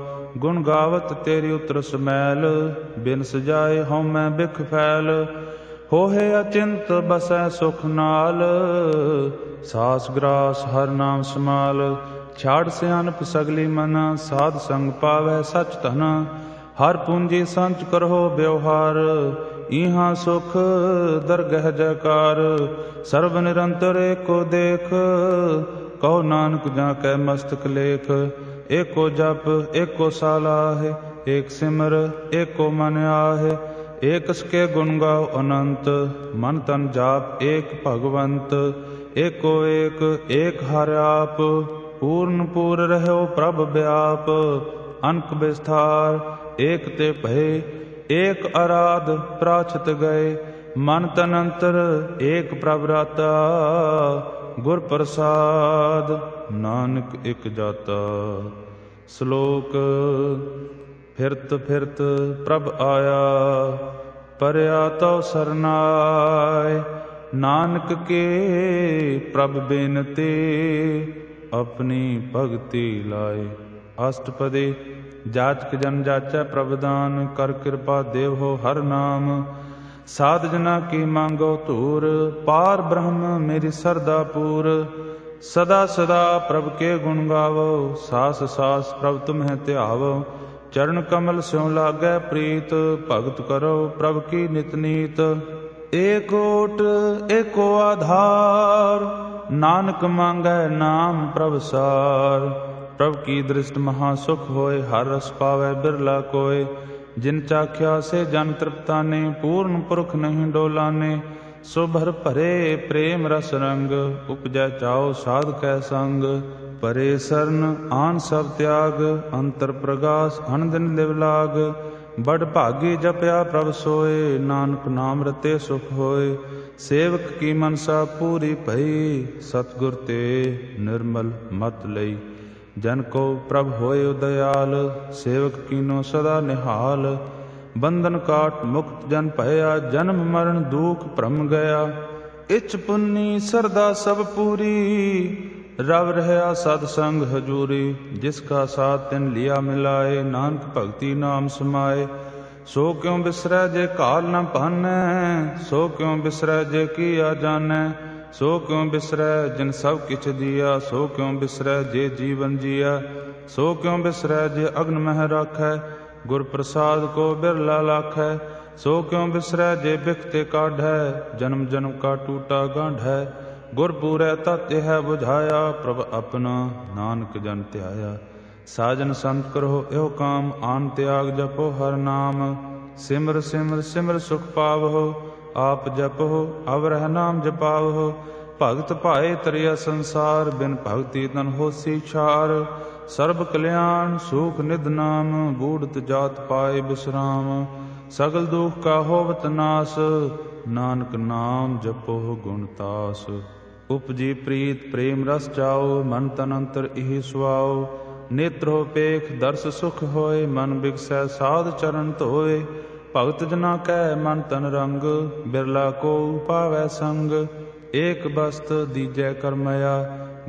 गुण गावत तेरी उतरस मैल, बिन सजाए हौ मैं बिख फैल। होहे अचिंत बसै सुख नाल, सास ग्रास हर नाम समाल। छाड़ सियानप सगली मना, साध संग पावै सच धना। हर पूंजी संच करहो व्यवहार, इहा सुख दरगह जयकार। सर्व निरंतर एको देख, कहो नानक जाकै मस्तक लेख। एको जप एको सालाहे, एक सिमर एको मन आहे। एक सके गुण गाओ अनंत, मन तन जाप एक भगवंत। एको एक एक हर आप, पूर्ण पूर रहो प्रभ व्याप। अनक विस्तार एक ते भय, एक आराध प्राचत गए। मन तन अंतर एक प्रभ राता, गुर प्रसाद नानक इक जाता। श्लोक। फिरत फिरत प्रभ आया, परया तौ सरनाय। नानक के प्रभ बेनते, अपनी भगति लाए। अष्टपदी। जाचक जन जाचै प्रभदान, कर कृपा देवो हर नाम। साध जना की मांगो धूर, पार ब्रह्म मेरी सरदा पूर। सदा सदा प्रभ के गुण गावो, सास सास प्रभ तुम्हें ध्यावो। चरण कमल स्यों लागै प्रीत, भगत करो प्रभ की नितनीत। एक ओट एको आधार, नानक मांगै नाम प्रभ सार। प्रभ की दृष्ट महासुख होए, हर रस पावै बिरला कोय। जिन चाख्या से जन तृप्ताने, पूर्ण पुरख नहीं डोलाने। सुभर भरे प्रेम रस रंग, उपजै चाओ साध कै संग। परे सरन आन सब त्याग, अंतर प्रगास अन दिन दिवलाग। बड़ भागी जपया प्रभ सोए, नानक नाम रते सुख होए। सेवक की मनसा पूरी भई, सतगुर ते निर्मल मत लई। जन को प्रभ होए दयाल, सेवक कीनो सदा निहाल। बंधन काट मुक्त जन भया, जन्म मरण दुख भ्रम गया। इच पुन्नी सरदा सब पूरी, रव रहया सत्संग हजूरी। जिसका साथ तिन लिया मिलाए, नानक भगति नाम समाए। सो क्यों बिसरै जे काल न भानै, सो क्यों बिसरै जे किया जानै। सो क्यों बिसरै जिन सब किछ दिया, सो क्यों बिसरै जे जीवन जिया। सो क्यों बिसरै जे अग्न मह राखै, गुर प्रसाद को बिरला लाखै। सो क्यों बिसरै जे बिखते काढ़ै, जन्म जन्म का टूटा गांढै। गुर पूरै तत्य है बुझाया, प्रभ अपना नानक जन त्याया। साजन संत करहो एहो काम, आन त्याग जपो हर नाम। सिमर सिमर सिमर सुख पावहो, आप जपहो अवरह नाम जपावहो। भगत भाए तरिया संसार, बिन भगति तन होसी छार। सर्ब कल्याण सुख निध नाम, बूढ़त जात पाए विश्राम। सगल दुख का होवत नास, नानक नाम जपो गुणतास। उपजी प्रीत प्रेम रस जाओ, मन तन अंतर इहि सुआओ। नेत्रो पेख दर्श सुख होए, मन बिगसै साध चरण धोए। भगत जना कै मन तन रंग, बिरला को पावै संग। एक बस्त दीजै करमया,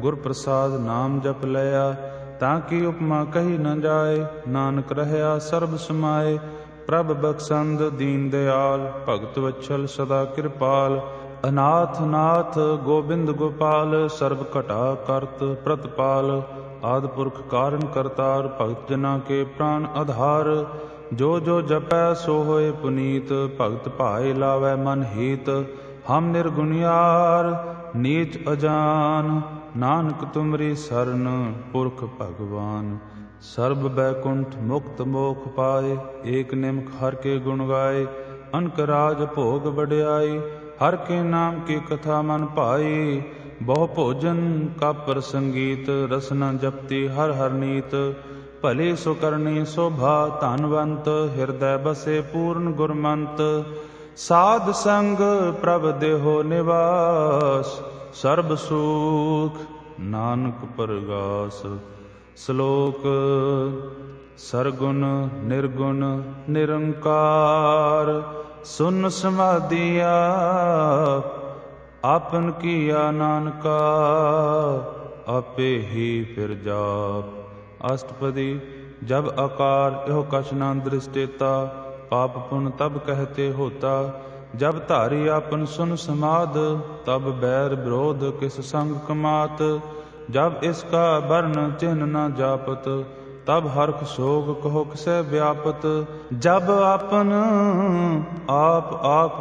गुर प्रसाद नाम जप लया। ताकि उपमा कही न जाए, नानक रहया सर्ब समाए। प्रभ बख्शंद दीन दयाल भगत वत्सल सदा कृपाल अनाथ नाथ गोबिंद गोपाल सर्व घटा करत प्रतपाल आदि पुरख कारण करतार भगत जना के प्राण आधार जो जो जपै सो होय पुनीत भगत भाए लावै मन हीत हम निर्गुणियार नीच अजान नानक तुमरी शरण पुरख भगवान सर्ब बैकुंठ मुक्त मोख पाए एक निमक हर के गुण गाए अनक राज भोग बड़ियाई हर के नाम की कथा मन पाई बहु भोजन का प्रसंगीत रसना जपती हर हर नीत भली सुकरणी शोभा धनवंत हृदय बसे पूर्ण गुरमंत साध संग प्रभ देहो निवास सर्ब सुख नानक प्रगास। श्लोक सरगुण निर्गुण निरंकार सुन समाधिया आपन किया नानका आपे ही फिर जाप। अष्टपदी जब आकार यो कछना दृष्टेता पाप पुन तब कहते होता जब तारी आपन सुन समाद तब बैर विरोध किस संग कमात जब इसका वर्ण चिन्ह न जापत तब हर्ख शोक कहो से व्यापत जब आपन आप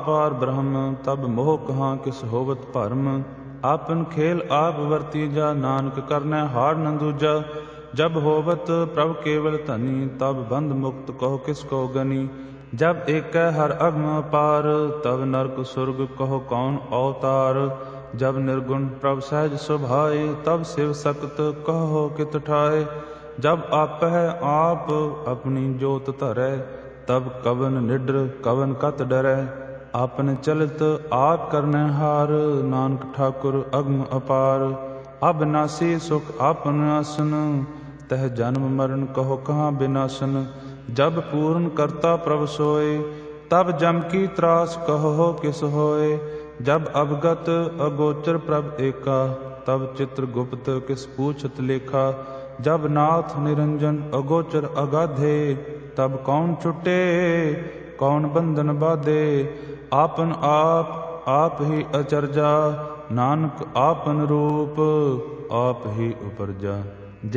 पार ब्रह्म तब मोह कहाँ किस होवत भरम आपन खेल आप वर्ती जा नानक करने हार न दूजा जब होवत प्रभ केवल तनी तब बंध मुक्त कहो किसको गनी जब एक हर अगम पार तब नरक सुर्ग कहो कौन अवतार जब निर्गुण प्रभ सहज सुभाए तब शिव सकत कहो कित ठाए जब आप है आप अपनी जोत धरै तब कवन निड्र कवन कत डरै आपने चलित आप करने हार नानक ठाकुर अगम अपार अब नासी सुख आपन आसन तह जन्म मरण कहो कहाँ विनाशन जब पूर्ण करता प्रभ सोए तब जम की त्रास कहो किस होए जब अवगत अगोचर प्रभ एका तब चित्र गुप्त किस पूछत लेखा जब नाथ निरंजन अगोचर अगाधे तब कौन छुटे कौन बंधन बाधे आपन आप ही अचरजा नानक आपन रूप आप ही उपरजा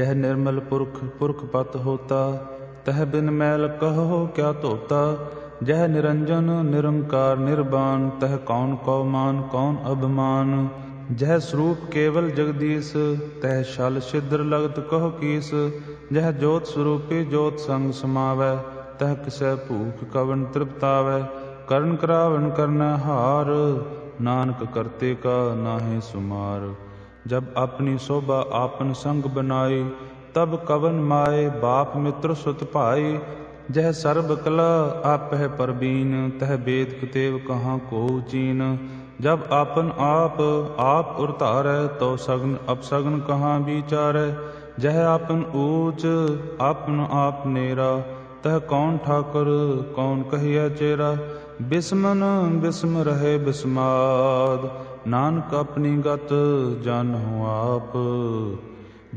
जह निर्मल पुरख पुरख पत होता तह बिन मैल कहो क्या तोता जह निरंजन निरंकार निर्बान तह कौन कौमान कौन अभिमान जह स्वरूप केवल जगदीश तह शल छिद्र लगत कहो कीस जह ज्योत स्वरूपी ज्योत संग समावै तह किसै भूख कवन तृप्तावै करण करावन करना हार नानक करते का नाहे सुमार जब अपनी शोभा आपन संग बनाई तब कवन माए बाप मित्र सुत पाई जह सर्ब कला आपह परबीन तह वेद कितेव कहाँ को चीन जब आपन आप उतारै तो सगन अपसगन कहाँ विचारै जह आपन ऊच आपन आप नेरा तह कौन ठाकुर कौन कहिया चेरा बिस्मन बिस्म रहे बिस्माद नानक अपनी गत जान हो आप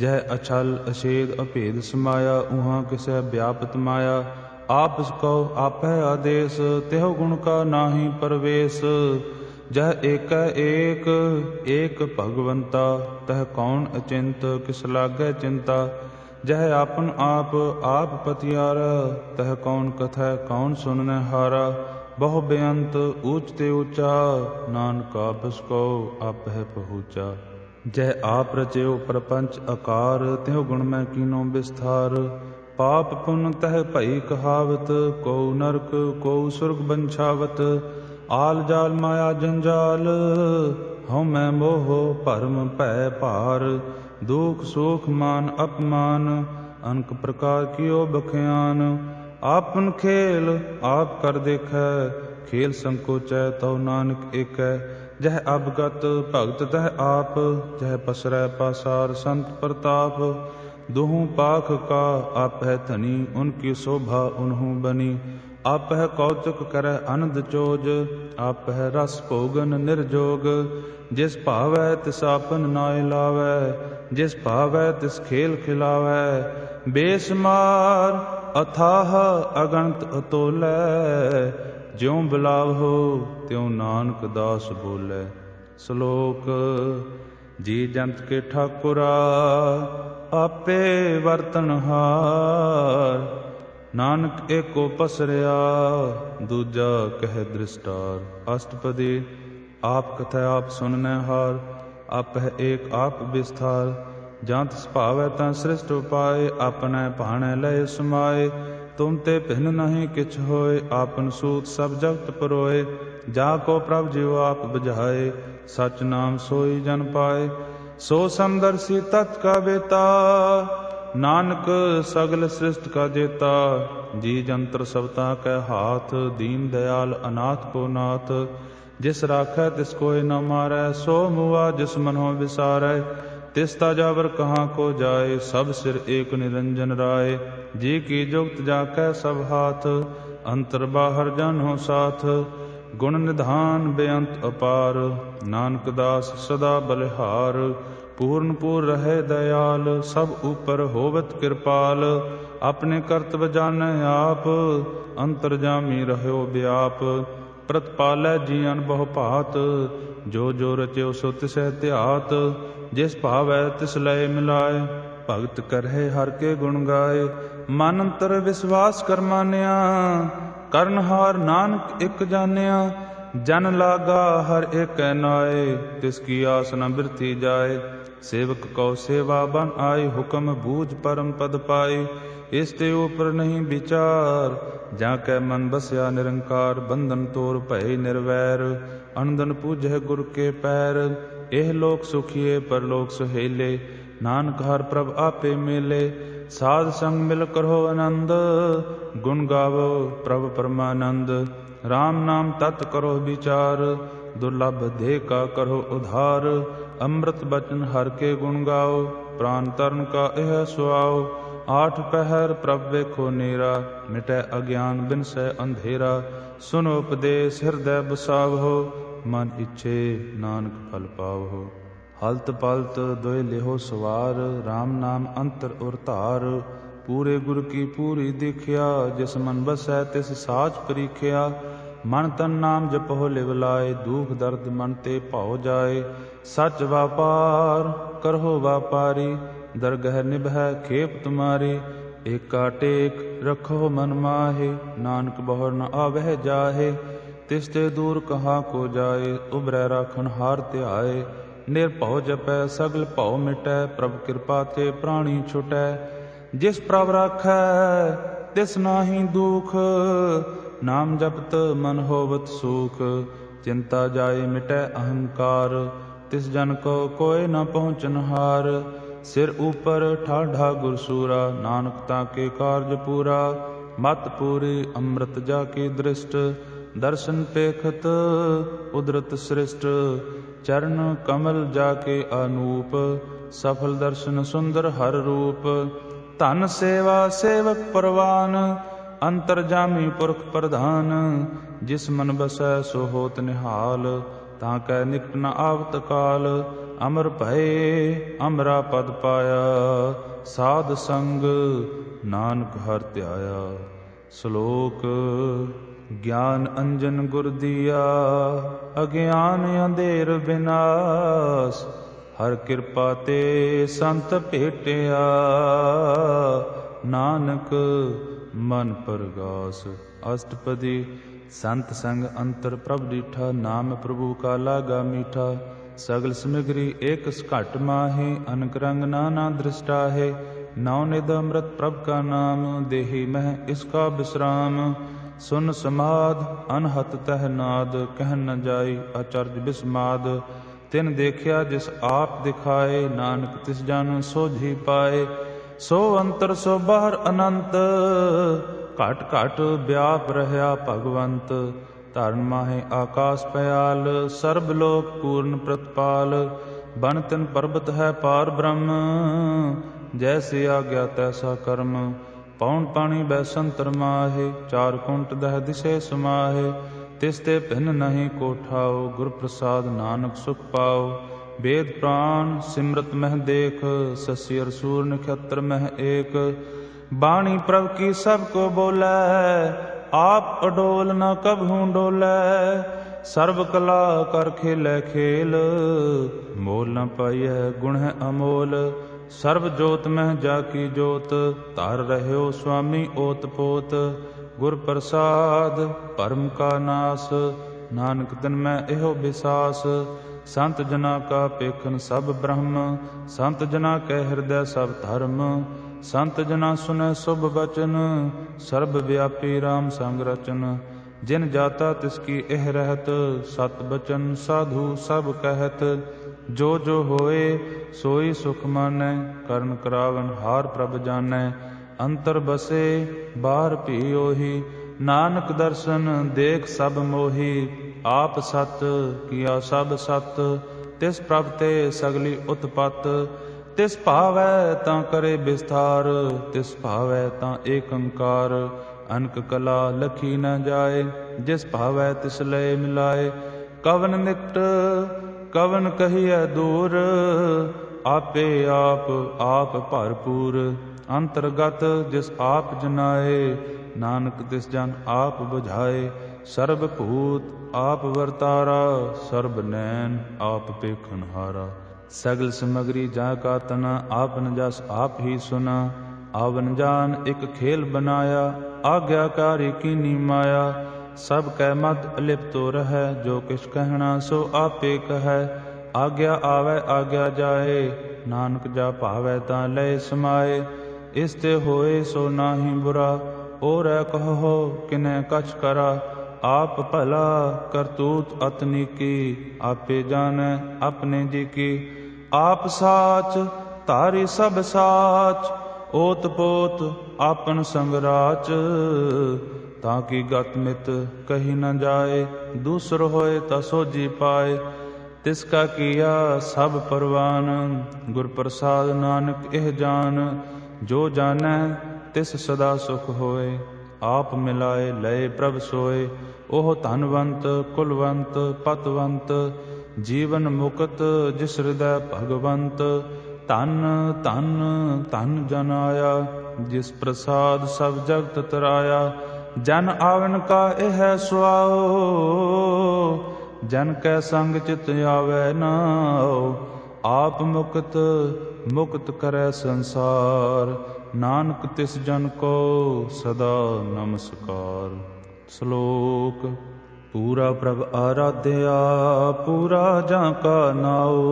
जह अछल अछेद अभेद समाया उहाँ किसै व्यापत माया आप कौ आप है आदेश तेहो गुण का नाही परवेश जह एक एक एक भगवंता तह कौन अचिंत किस लागै चिंता जह आपन आप पतियारा तह कौन कथै कौन सुनने हारा बहु बेअंत ऊच ते ऊचा नानक आपस को आप है पहुँचा जह आप रचयो प्रपंच आकार त्यों गुण में कीनो विस्तार पाप पुन तह भई कहावत को नरक को सुर्ग बंछावत आल जाल माया जंजाल हम मैं मोह परम भय पार दुख सुख मान अपमान अनक प्रकार कियो बख्यान आपन खेल आप कर देखै खेल संकोचै तौ नानक एकै जह अवगत भगत तह आप जह पसरै पासार संत प्रताप दुहु पाख का आप है धनी उनकी शोभा उन्हु बनी आप है कौतुक कर अनंद चोज, आप है रस भोगन निर्जोग। जिस भावै तिस आपन नाय लावै, जिस भावै तिस खेल खिलावै। बेसमार अथाह अगणत अतोलै, ज्यों बुलावो त्यों नानक दास बोलै। श्लोक। जी जंत के ठाकुरा आपे वर्तनहार, नानक एको पसरिया दूजा कह दृष्टार। अष्टपदी। आप कथै आप सुननहार, आप है एक आप विस्थार। जांत सुभावै तां सृष्ट उपाय, आपनै भाणै लय समाय। तुम ते भिन्न नहीं किछ होय, आपन सूत सब जगत परोय। जाको प्रभ जीव आप बुझाए, सच नाम सोई जन पाए। सो समदर्शी तत् का बेता, नानक सगल सृष्ट का जेता। जी जंतर सबता कै हाथ, दीन दयाल अनाथ को नाथ। जिस राखै तिस कोय न मारै, सो मुआ जिस मनो विसारै। तिस ताजावर कहाँ को जाए, सब सिर एक निरंजन राय। जी की जुगत जाकै सब हाथ, अंतर बाहर जन हो साथ। गुण निधान बेअंत अपार, नानक दास सदा बलिहार। पूर्ण पूर रहे दयाल, सब ऊपर होवत कृपाल। अपने कर्तव्य जाने आप, अंतरजामी रहो व्याप। प्रतिपालै जीअन बहु भात, जो जो रच्यो सो तिसै ध्यात। जिस भावै तिस लय मिलाए, भगत करहे हर के गुण गाए। मन अंतर विश्वास कर मानिया, करनहार नानक इक जानिया। जन लागा हर एक नाए, तिसकी आस न बिरथी जाए। सेवक कौ सेवा बन आए, हुक्म बूझ परम पद पाए। इसते ऊपर नहीं विचार, जाकै मन बसया निरंकार। बंधन तोड़ भय निर्वैर, अनंदन पूजह गुर के पैर। एह लोक सुखिए परलोक सुहेले, नानक हर प्रभ आपे मेले। साध संग मिल करो आनंद, गुण गावो प्रभ परमानंद। राम नाम तत् करो विचार, दुर्लभ देह का करो उधार। अमृत बचन हर के गुण गाओ, प्राण तरण का यह सुआओ। आठ पहर प्रभ देखो नेरा, मिटै अज्ञान बिनसै अंधेरा। सुनो उपदेश हृदय बसावहो, मन इच्छे नानक फल पावहो। हलत पलत दोय लेहो सवार, राम नाम अंतर उर धार। पूरे गुर की पूरी दीख्या, जिस मन बसै तिस साच परीख्या। मन तन नाम जपहो लिव लाए, दुख दर्द मन ते भाव जाए। सच व्यापार करहो व्यापारी, दरगह निभै खेप तुम्हारी। एका टेक रखो मन माहे, नानक बहुर न आवह जाहे। तिसते दूर कहाँ को जाए, उबरै राखन हार त्याए। निर्भउ जपै सगल भउ मिटै, प्रभ कृपा ते प्राणी छुटै। जिस प्रभ राखै तिस नाहि दुख, नाम जपत मन होवत सुख। चिंता जाए मिटै अहंकार, तिस जन को कोय न पहुँचनहार। सिर ऊपर ठाढ़ा गुरसूरा, नानक ताके कार्य पूरा। मत पूरी अमृत जाके दृष्ट, दर्शन पेखत उदरत सृष्ट। चरण कमल जाके अनूप, सफल दर्शन सुंदर हर रूप। धन सेवा सेवक परवान, अंतरजामी पुरख प्रधान। जिस मन बसै सो होत निहाल, ताकै निकट न आवत काल। अमर भय अमरा पद पाया, साध संग नानक हर ध्याया। श्लोक। ज्ञान अंजन गुर दिया, अज्ञान अंधेर विनाश। हर कृपा ते संत भेटिया, नानक मन प्रगास। अष्टपदी। संत संग अंतर प्रभ डीठा, नाम प्रभु का लागा मीठा। सगल समग्री एक घट माहे, अनक रंग नाना दृष्टा है। नौ निध अमृत प्रभ का नाम, देहि मह इसका विश्राम। सुन समाद अनहत तह नाद, कह न जाई अचरज बिस्माद। तिन देखिया जिस आप दिखाए, नानक तिस जन सोझी पाए। सो अंतर सो बाहर अनंत, घट घट व्याप रहा भगवंत। धरन माहे आकाश पयाल, सर्वलोक पूर्ण प्रतिपाल। बन तिन पर्वत है पार ब्रह्म, जैसी आज्ञा तैसा कर्म। पौन पानी बैसंतर माहे, चार कुंट दह दिशे समाहे। तिसते भिन्न नहीं कोठाओ, गुर प्रसाद नानक सुख पाओ। वेद प्राण सिमरत मह देख, ससियर सूर नक्षत्र मह एक। बाणी प्रभ की सबको बोलै, आप अडोल न कभू डोलै। सर्व कला कर खेलै खेल, मोल न पाइय गुण है अमोल। सर्व जोत मह जाकी जोत, तार रह्यो स्वामी ओत पोत। गुर प्रसाद परम का नास, नानक तिन मैं एहो विसास। संत जना का पेखन सब ब्रह्म, संत जना के हृदय सब धर्म। संत जना सुने शुभ वचन, सर्व व्यापी राम संग रचन। जिन जाता तिसकी एह रहत, सत बचन साधु सब कहत। जो जो होए सोई सुख मानै, करन करावन हार प्रभ जानै। अंतर बसे बाहर भी ओही, नानक दर्शन देख सब मोही। आप सत किया सब सत, तिस प्रभ ते सगली उत्पत। तिस भावै तां करे विस्तार, तिस भावै तां एकंकार। अनक कला लखी न जाए, जिस भावै तिस लय मिलाए। कवन निकट कवन कहिए दूर, आपे आप भरपूर। अंतर्गत जिस आप जनाए, नानक तिस जन आप बुझाए। सर्वभूत आप वर्तारा, सर्वनैन आप पेखनहारा। सगल समग्री जा का तना, आपन जस आप ही सुना। आवन जान एक खेल बनाया, आज्ञाकारी कीनी माया। सब कै मत अलिप्तो रह, जो किछ कहना सो आपे कह। आज्ञा आवे आज्ञा जाए, नानक जा पावै तां लय समाए। इसते होए सो नाही बुरा, और कहो किने कछ करा। आप भला करतूत अतनी की, आपे जाने अपने जी की। आप साच तारी सब साच, ओत पोत आपन संगराच। ताकि गत मित कही न जाए, दूसर होए तसो जी पाए। तिसका किया सब परवान, गुर प्रसाद नानक एह जान। जो जानै तिस सदा सुख होए, आप मिलाए लय प्रभ सोए। ओह धनवंत कुलवंत पतवंत, जीवन मुकत जिस हृदय भगवंत। तन तन तन जन आया, जिस प्रसाद सब जगत तराया। जन आवन का एह सुआओ, जन कै संग चित आवे नाओ। आप मुकत मुकत करै संसार, नानक तिस जन को सदा नमस्कार। श्लोक। पूरा प्रभ आराध्या, पूरा जां का नाओ।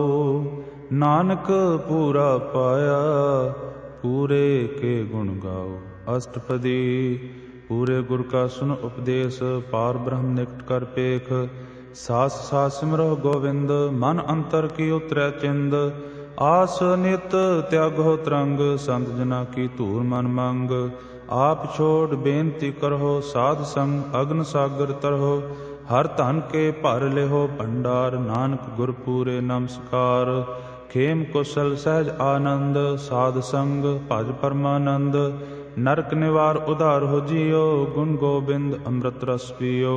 नानक पूरा पाया, पूरे के गुण गाओ। अष्टपदी। पूरे गुर का सुन उपदेश, पार ब्रह्म निकट कर पेख। सास सास सिमरो गोविंद, मन अंतर की उतरै चिंद। आस नित त्यागो तरंग, संत जना की धूर मन मंग। आप छोड़ बेनती करहो, साध संग अग्न सागर तरहो। हर धन के भर लेहो भंडार, नानक गुर पूरे नमस्कार। खेम कुशल सहज आनंद, साध संग भज परमानंद। नरक निवार उधार हो जियो, गुण गोबिंद अमृत रस पियो।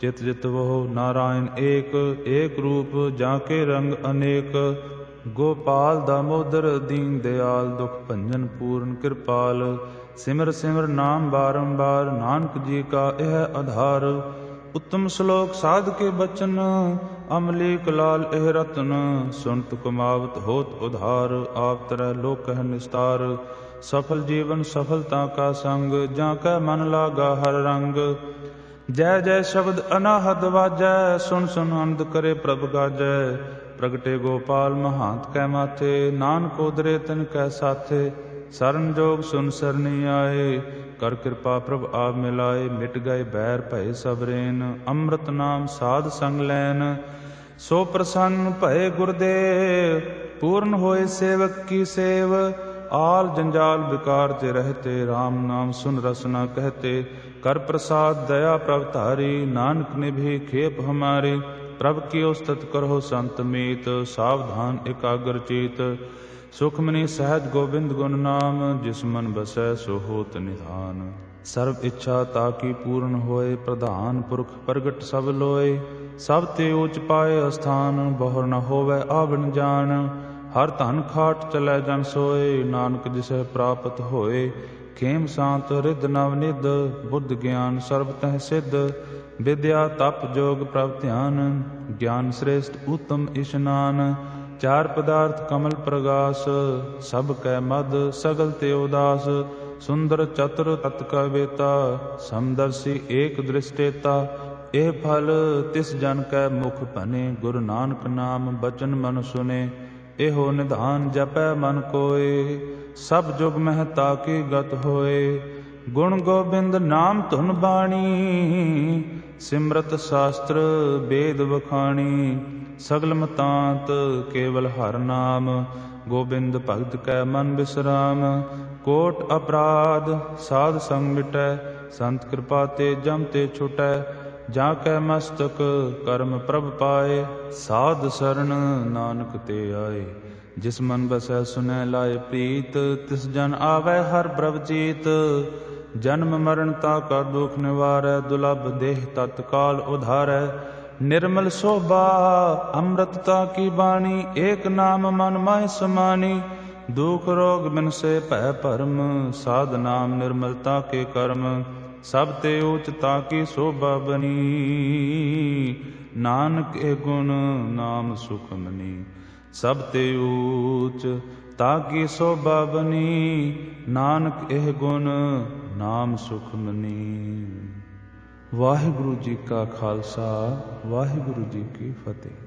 चित चित वह नारायण एक, एक रूप जाके रंग अनेक। गोपाल दामोदर दीन दयाल, दुख भंजन पूर्ण कृपाल। सिमर सिमर नाम बारंबार, नानक जी का यह आधार। उत्तम श्लोक साध के बचन, अमलीक लाल एह रत्न। सुनत कुमावत होत उधार, आप तरह लोक कह निस्तार। सफल जीवन सफलता का संग, जाके मन लागा हर रंग। जय जय शब्द अनाहद वाजै, सुन सुन आनंद करे प्रभ गाजै। प्रगटे गोपाल महांत कै माथे, नानक उदरे तिन कै साथे। शरण जोग सुन सरनी आए, कर कृपा प्रभु आप मिलाए। मिट गए बैर भय सबरेन, अमृत नाम साध संग लैन। सो प्रसन्न भय गुरुदेव, पूर्ण होए सेवक की सेव। आल जंजाल विकार ते रहते, राम नाम सुन रसना कहते। कर प्रसाद दया प्रभु तारी, नानक निभे खेप हमारे। प्रभु की उस्तत करो संत मीत, सावधान एकाग्रचित। सुखमनी सहज गोबिंद गुण नाम, जिस मन बसै सो होत निधान। सर्व इच्छा ताकि पूर्ण होए, प्रधान पुरख प्रगट सब लोए। सब ते ऊच पाए स्थान, बहुर न होवै आवन जान। हर धन खाट चलै जन सोए, नानक जिसे प्राप्त होए। खेम शांत रिद नवनिध, बुद्ध ज्ञान सर्व तह सिद्ध। विद्या तप जोग प्रभ ध्यान, ज्ञान श्रेष्ठ उत्तम इशनान। चार पदार्थ कमल प्रगास, सब कै मद सगल ते उदास। सुंदर चतुर तत्कवेता, समदर्शी एक दृष्टेता। एह फल तिस जन कै मुख बने, गुरु नानक नाम बचन मन सुने। एहो निधान जपै मन कोय, सब जुग मह ताकी गत होए। गुण गोबिंद नाम धुन बाणी, सिमरत शास्त्र वेद बखाणी। सगल मतांत केवल हर नाम, गोबिंद भगत कै मन विश्राम। कोट अपराध साध संग मिटै, संत कृपा ते जम ते छुटै। जा कै मस्तक कर्म प्रभ पाए, साध शरण नानक ते आए। जिस मन बसै सुनै लाए प्रीत, तिस जन आवै हर प्रभ जीत। जन्म मरण ताका दुख निवारै, दुलभ देह तत्काल उधारै। निर्मल शोभा अमृतता की बाणी, एक नाम मन माहि समानी। दुख रोग बिनसे भय परम, साध नाम निर्मलता के कर्म। सब ते ऊच ताकी शोभा बनी, नानक ए गुण नाम सुखमनी। सब ते ऊच ताकी शोभा बनी, नानक ए गुण नाम सुखमनी। वाहिगुरु जी का खालसा, वाहिगुरु जी की फतेह।